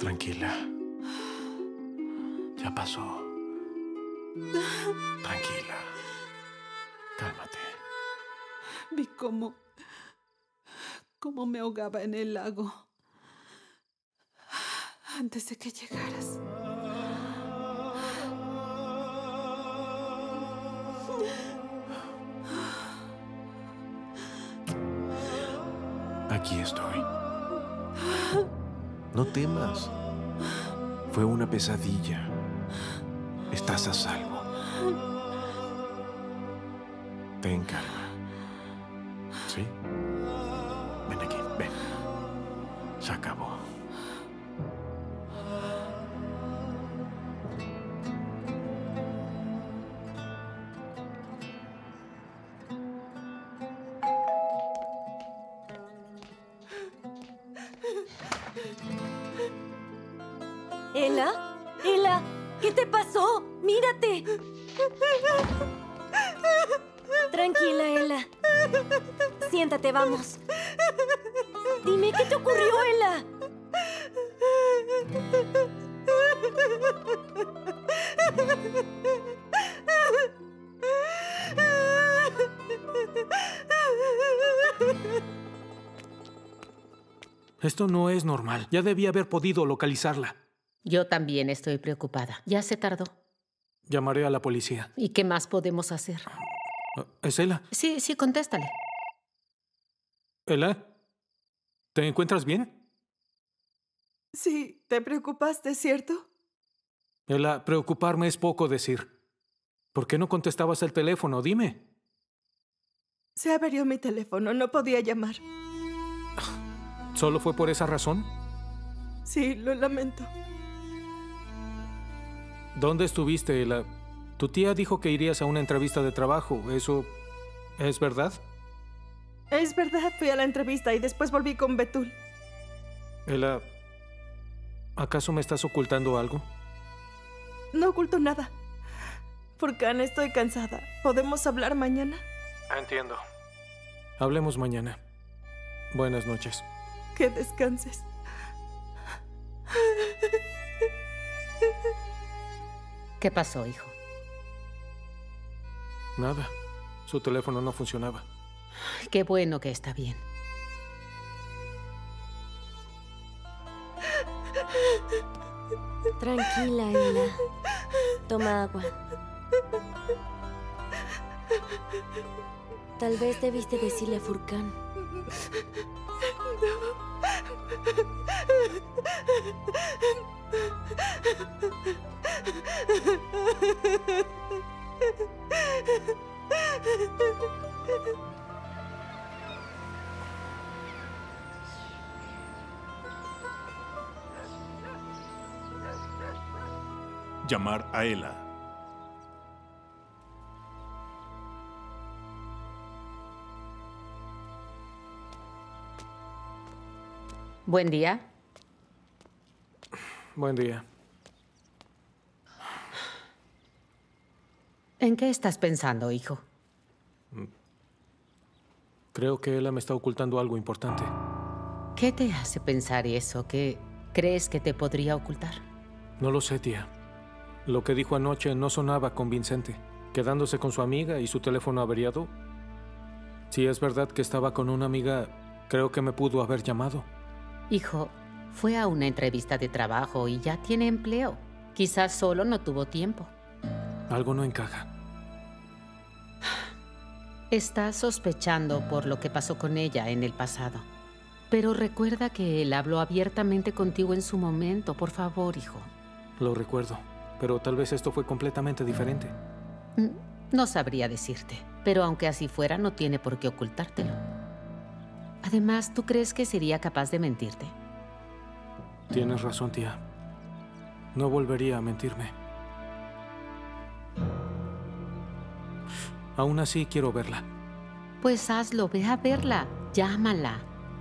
Tranquila. Ya pasó. Tranquila. Cálmate. Vi cómo me ahogaba en el lago antes de que llegaras. Aquí estoy. No temas. Fue una pesadilla. Estás a salvo. Ten calma. ¿Sí? Ven aquí, ven. Se acabó. Ela, ¿qué te pasó? ¡Mírate! Tranquila, Ela. Siéntate, vamos. Dime, ¿qué te ocurrió, Ela? Esto no es normal. Ya debía haber podido localizarla. Yo también estoy preocupada. Ya se tardó. Llamaré a la policía. ¿Y qué más podemos hacer? ¿Es Ela? Sí, contéstale. ¿Ela? ¿Te encuentras bien? Sí, te preocupaste, ¿cierto? Ela, preocuparme es poco decir. ¿Por qué no contestabas el teléfono? Dime. Se averió mi teléfono, no podía llamar. ¿Solo fue por esa razón? Sí, lo lamento. ¿Dónde estuviste, Ela? Tu tía dijo que irías a una entrevista de trabajo. ¿Eso es verdad? Es verdad. Fui a la entrevista y después volví con Betul. Ela, ¿acaso me estás ocultando algo? No oculto nada. Furkan, estoy cansada. ¿Podemos hablar mañana? Entiendo. Hablemos mañana. Buenas noches. Que descanses. ¿Qué pasó, hijo? Nada. Su teléfono no funcionaba. Qué bueno que está bien. Tranquila, Ela. Toma agua. Tal vez debiste decirle a Furkan. Llamar a Ela. Buen día. Buen día. ¿En qué estás pensando, hijo? Creo que Ela me está ocultando algo importante. ¿Qué te hace pensar eso? ¿Qué crees que te podría ocultar? No lo sé, tía. Lo que dijo anoche no sonaba convincente. Quedándose con su amiga y su teléfono averiado. Si es verdad que estaba con una amiga, creo que me pudo haber llamado. Hijo, fue a una entrevista de trabajo y ya tiene empleo. Quizás solo no tuvo tiempo. Algo no encaja. Estás sospechando por lo que pasó con ella en el pasado. Pero recuerda que él habló abiertamente contigo en su momento, por favor, hijo. Lo recuerdo. Pero tal vez esto fue completamente diferente. No sabría decirte, pero aunque así fuera, no tiene por qué ocultártelo. Además, ¿tú crees que sería capaz de mentirte? Tienes razón, tía. No volvería a mentirme. Aún así, quiero verla. Pues hazlo, ve a verla. Llámala.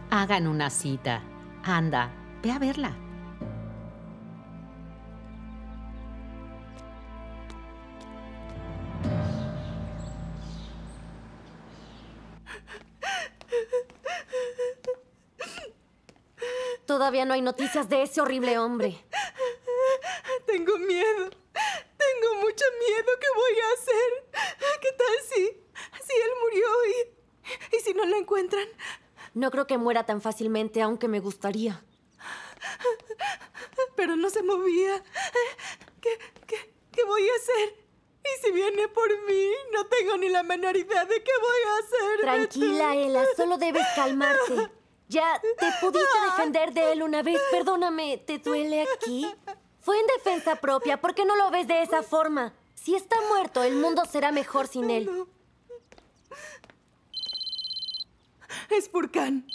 Hagan una cita. Anda, ve a verla. Todavía no hay noticias de ese horrible hombre. Tengo miedo. Tengo mucho miedo. ¿Qué voy a hacer? ¿Qué tal si él murió y si no lo encuentran? No creo que muera tan fácilmente, aunque me gustaría. Pero no se movía. ¿Qué voy a hacer? Y si viene por mí, no tengo ni la menor idea de qué voy a hacer. Tranquila, Ela. Solo debes calmarte. Ya te pudiste defender de él una vez. Perdóname, ¿te duele aquí? Fue en defensa propia. ¿Por qué no lo ves de esa forma? Si está muerto, el mundo será mejor sin él. No. Es Furkan.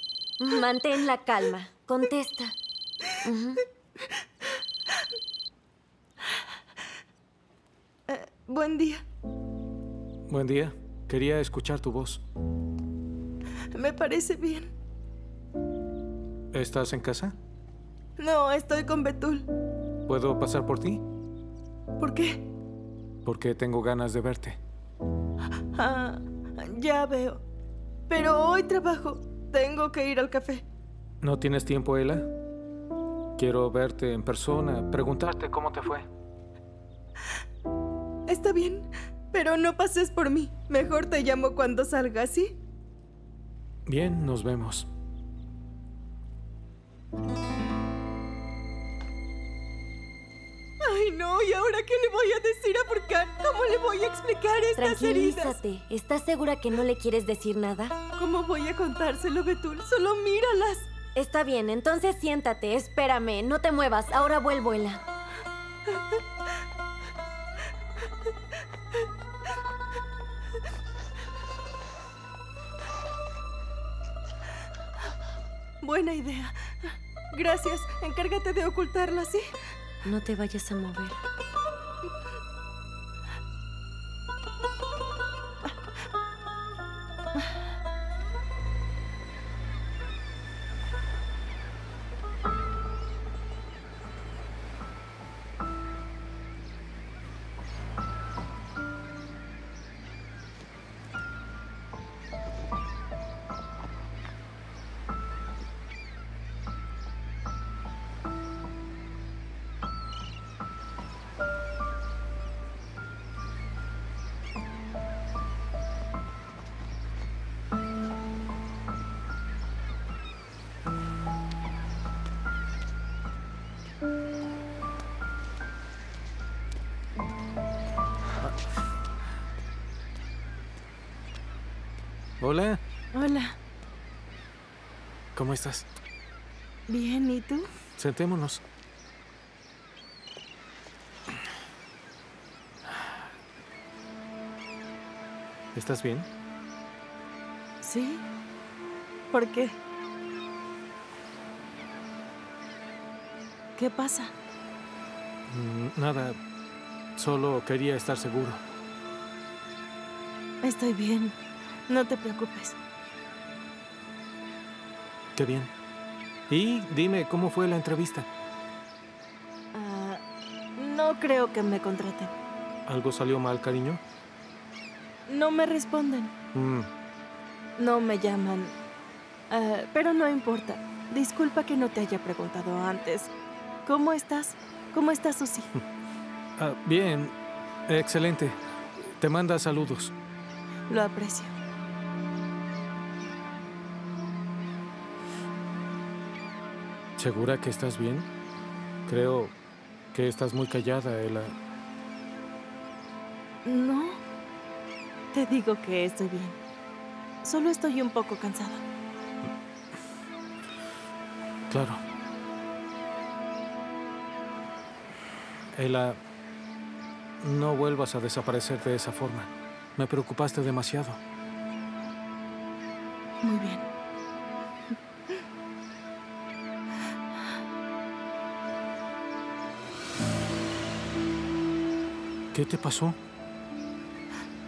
Mantén la calma. Contesta. Buen día. Buen día. Quería escuchar tu voz. Me parece bien. ¿Estás en casa? No, estoy con Betul. ¿Puedo pasar por ti? ¿Por qué? Porque tengo ganas de verte. Ah, ya veo. Pero hoy trabajo. Tengo que ir al café. ¿No tienes tiempo, Ela? Quiero verte en persona, preguntarte cómo te fue. Está bien, pero no pases por mí. Mejor te llamo cuando salga, ¿sí? Bien, nos vemos. Ay, no, ¿y ahora qué le voy a decir a Furkan? ¿Cómo le voy a explicar estas heridas? Tranquilízate, ¿estás segura que no le quieres decir nada? ¿Cómo voy a contárselo, Betul? Solo míralas. Está bien, entonces siéntate, espérame, no te muevas, ahora vuelvo, Ela. Buena idea. Gracias. Encárgate de ocultarla, ¿sí? No te vayas a mover. Hola. Hola. ¿Cómo estás? Bien, ¿y tú? Sentémonos. ¿Estás bien? Sí. ¿Por qué? ¿Qué pasa? Nada. Solo quería estar seguro. Estoy bien. No te preocupes. Qué bien. Y dime, ¿cómo fue la entrevista? No creo que me contraten. ¿Algo salió mal, cariño? No me responden. No me llaman. Pero no importa. Disculpa que no te haya preguntado antes. ¿Cómo estás? ¿Cómo estás, Susi? Bien. Excelente. Te manda saludos. Lo aprecio. ¿Segura que estás bien? Creo que estás muy callada, Ela. No, te digo que estoy bien. Solo estoy un poco cansada. Claro. Ela, No vuelvas a desaparecer de esa forma. Me preocupaste demasiado. Muy bien. ¿Qué te pasó?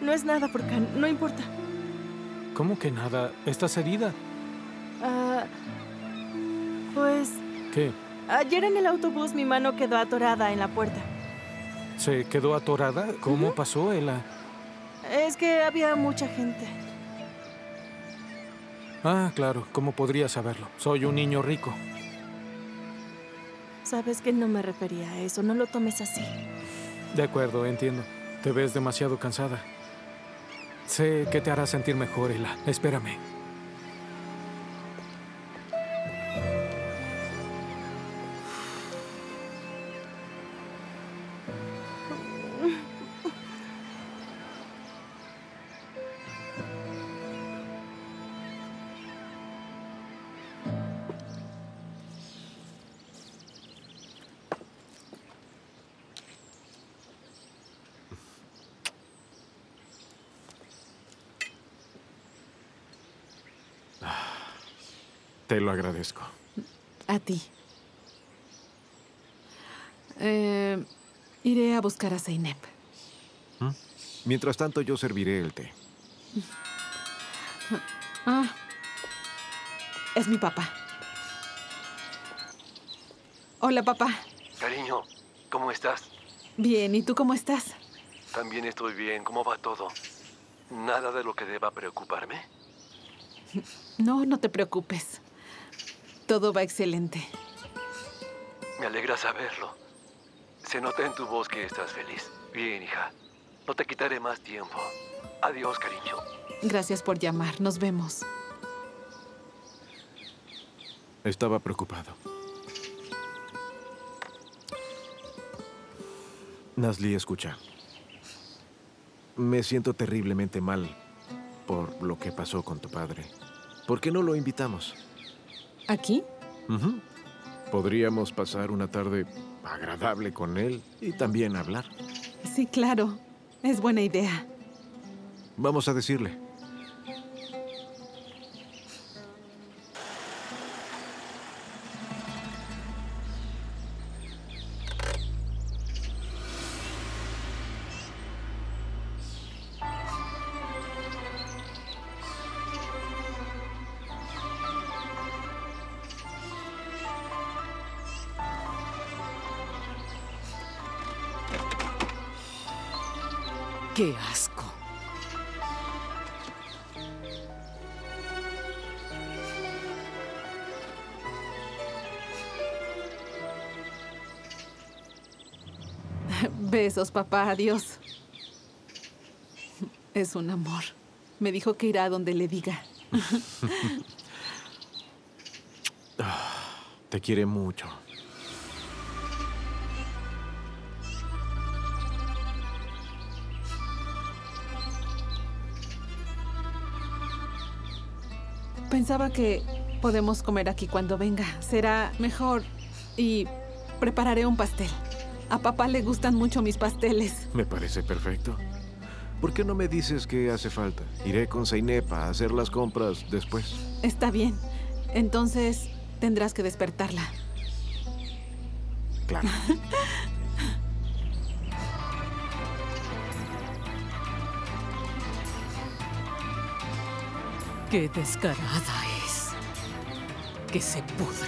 No es nada, Furkan. No importa. ¿Cómo que nada? ¿Estás herida? Pues... ¿Qué? Ayer en el autobús mi mano quedó atorada en la puerta. ¿Se quedó atorada? ¿Cómo pasó, Ela? Es que había mucha gente. Ah, claro. ¿Cómo podría saberlo? Soy un niño rico. Sabes que no me refería a eso. No lo tomes así. De acuerdo, entiendo. Te ves demasiado cansada. Sé que te hará sentir mejor, Ela. Espérame. Te lo agradezco. A ti. Iré a buscar a Zeynep. Mientras tanto, yo serviré el té. Es mi papá. Hola, papá. Cariño, ¿cómo estás? Bien, ¿y tú cómo estás? También estoy bien. ¿Cómo va todo? ¿Nada de lo que deba preocuparme? No, no te preocupes. Todo va excelente. Me alegra saberlo. Se nota en tu voz que estás feliz. Bien, hija. No te quitaré más tiempo. Adiós, cariño. Gracias por llamar. Nos vemos. Estaba preocupado. Nazlı, escucha. Me siento terriblemente mal por lo que pasó con tu padre. ¿Por qué no lo invitamos? ¿Aquí? Podríamos pasar una tarde agradable con él y también hablar. Sí, claro. Es buena idea. Vamos a decirle. ¡Qué asco! Besos, papá. Adiós. Es un amor. Me dijo que irá a donde le diga. Te quiere mucho. Pensaba que podemos comer aquí cuando venga. Será mejor y prepararé un pastel. A papá le gustan mucho mis pasteles. Me parece perfecto. ¿Por qué no me dices qué hace falta? Iré con Zeynep a hacer las compras después. Está bien. Entonces tendrás que despertarla. Claro. ¡Qué descarada es! ¡Que se pudra!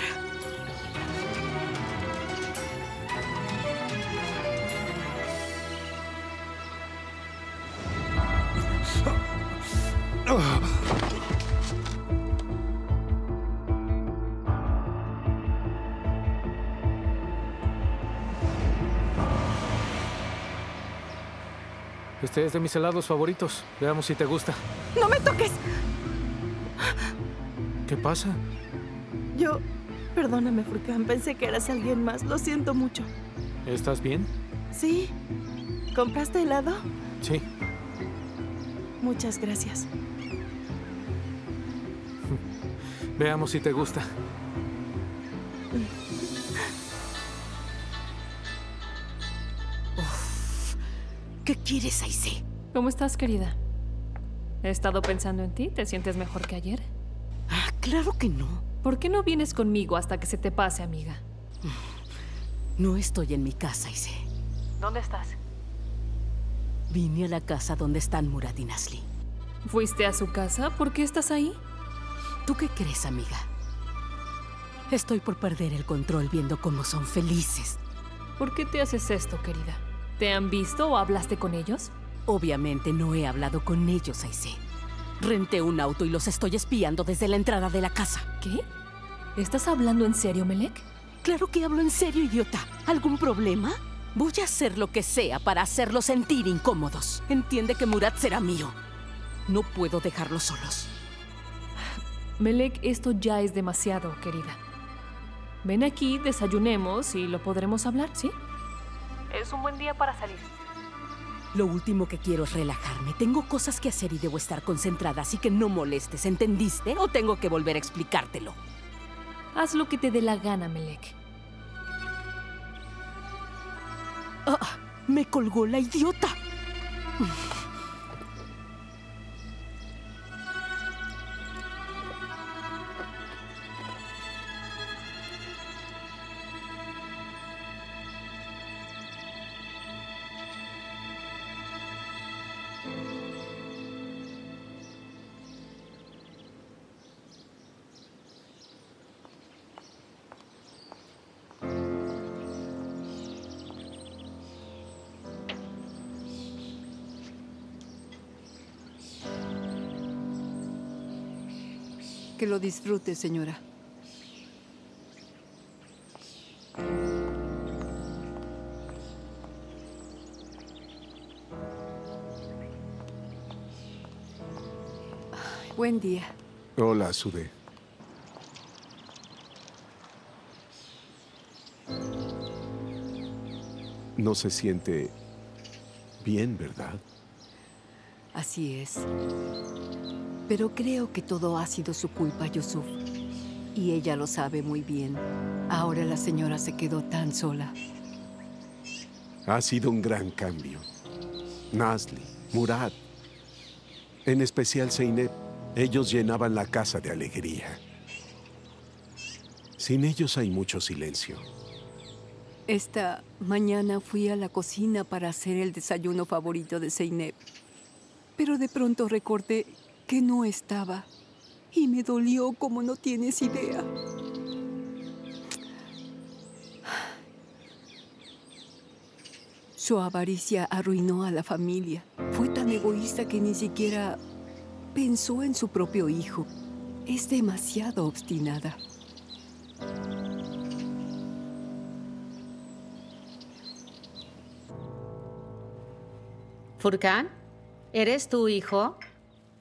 Este es de mis helados favoritos. Veamos si te gusta. ¡No me toques! ¿Qué pasa? Yo... Perdóname, Furkan. Pensé que eras alguien más. Lo siento mucho. ¿Estás bien? Sí. ¿Compraste helado? Sí. Muchas gracias. Veamos si te gusta. Uf, ¿Quién es Ayşe? ¿Cómo estás, querida? He estado pensando en ti. ¿Te sientes mejor que ayer? Ah, claro que no. ¿Por qué no vienes conmigo hasta que se te pase, amiga? No estoy en mi casa, Ayşe. ¿Dónde estás? Vine a la casa donde están Murat y Nazlı. ¿Fuiste a su casa? ¿Por qué estás ahí? ¿Tú qué crees, amiga? Estoy por perder el control viendo cómo son felices. ¿Por qué te haces esto, querida? ¿Te han visto o hablaste con ellos? Obviamente no he hablado con ellos, Ayşe. Renté un auto y los estoy espiando desde la entrada de la casa. ¿Qué? ¿Estás hablando en serio, Melek? Claro que hablo en serio, idiota. ¿Algún problema? Voy a hacer lo que sea para hacerlos sentir incómodos. Entiende que Murat será mío. No puedo dejarlos solos. Melek, esto ya es demasiado, querida. Ven aquí, desayunemos y lo podremos hablar, ¿sí? Es un buen día para salir. Lo último que quiero es relajarme. Tengo cosas que hacer y debo estar concentrada, así que no molestes, ¿entendiste? ¿O tengo que volver a explicártelo? Haz lo que te dé la gana, Melek. ¡Ah! ¡Me colgó la idiota! Que lo disfrute, señora. Ay, buen día. Hola, Sude. No se siente bien, ¿verdad? Así es. Pero creo que todo ha sido su culpa, Yusuf. Y ella lo sabe muy bien. Ahora la señora se quedó tan sola. Ha sido un gran cambio. Nazlı, Murat, en especial Zeynep, ellos llenaban la casa de alegría. Sin ellos hay mucho silencio. Esta mañana fui a la cocina para hacer el desayuno favorito de Zeynep. Pero de pronto recordé que no estaba, y me dolió como no tienes idea. Su avaricia arruinó a la familia. Fue tan egoísta que ni siquiera pensó en su propio hijo. Es demasiado obstinada. Furkan, ¿eres tu hijo?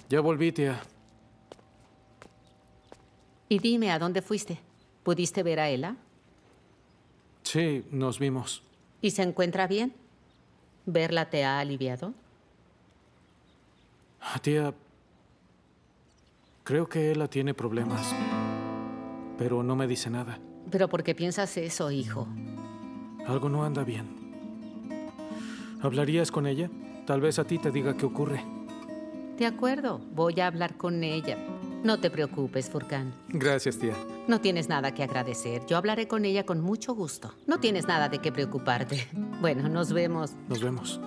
Ya volví, tía. Y dime, ¿a dónde fuiste? ¿Pudiste ver a Ela? Sí, nos vimos. ¿Y se encuentra bien? ¿Verla te ha aliviado? Tía, creo que Ela tiene problemas, pero no me dice nada. ¿Pero por qué piensas eso, hijo? Algo no anda bien. ¿Hablarías con ella? Tal vez a ti te diga qué ocurre. De acuerdo, voy a hablar con ella. No te preocupes, Furkan. Gracias, tía. No tienes nada que agradecer. Yo hablaré con ella con mucho gusto. No tienes nada de qué preocuparte. Bueno, nos vemos. Nos vemos.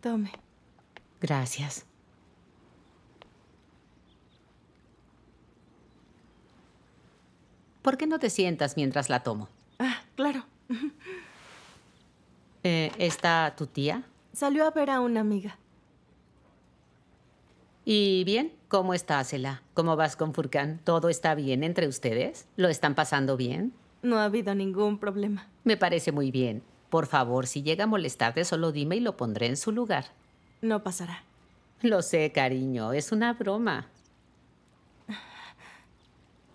Tome. Gracias. ¿Por qué no te sientas mientras la tomo? Ah, claro. ¿Está tu tía? Salió a ver a una amiga. ¿Y bien? ¿Cómo estás, Ela? ¿Cómo vas con Furkan? ¿Todo está bien entre ustedes? ¿Lo están pasando bien? No ha habido ningún problema. Me parece muy bien. Por favor, si llega a molestarte, solo dime y lo pondré en su lugar. No pasará. Lo sé, cariño. Es una broma.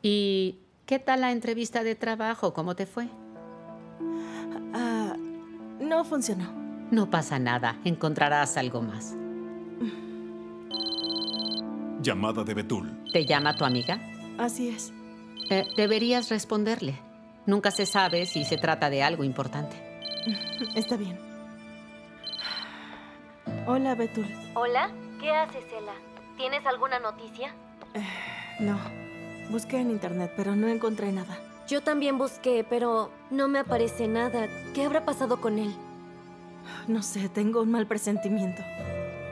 ¿Y qué tal la entrevista de trabajo? ¿Cómo te fue? No funcionó. No pasa nada. Encontrarás algo más. Llamada de Betul. ¿Te llama tu amiga? Así es. Deberías responderle. Nunca se sabe si se trata de algo importante. Está bien. Hola, Betul. Hola. ¿Qué haces, Ela? ¿Tienes alguna noticia? No. Busqué en internet, pero no encontré nada. Yo también busqué, pero no me aparece nada. ¿Qué habrá pasado con él? No sé, tengo un mal presentimiento.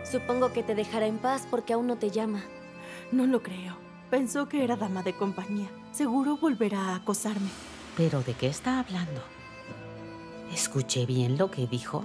Supongo que te dejará en paz porque aún no te llama. No lo creo. Pensó que era dama de compañía. Seguro volverá a acosarme. ¿Pero de qué está hablando? ¿Escuché bien lo que dijo?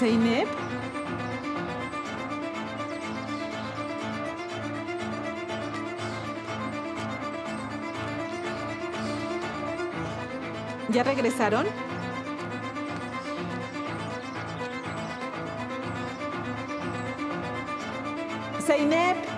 Zeynep. ¿Ya regresaron? Zeynep.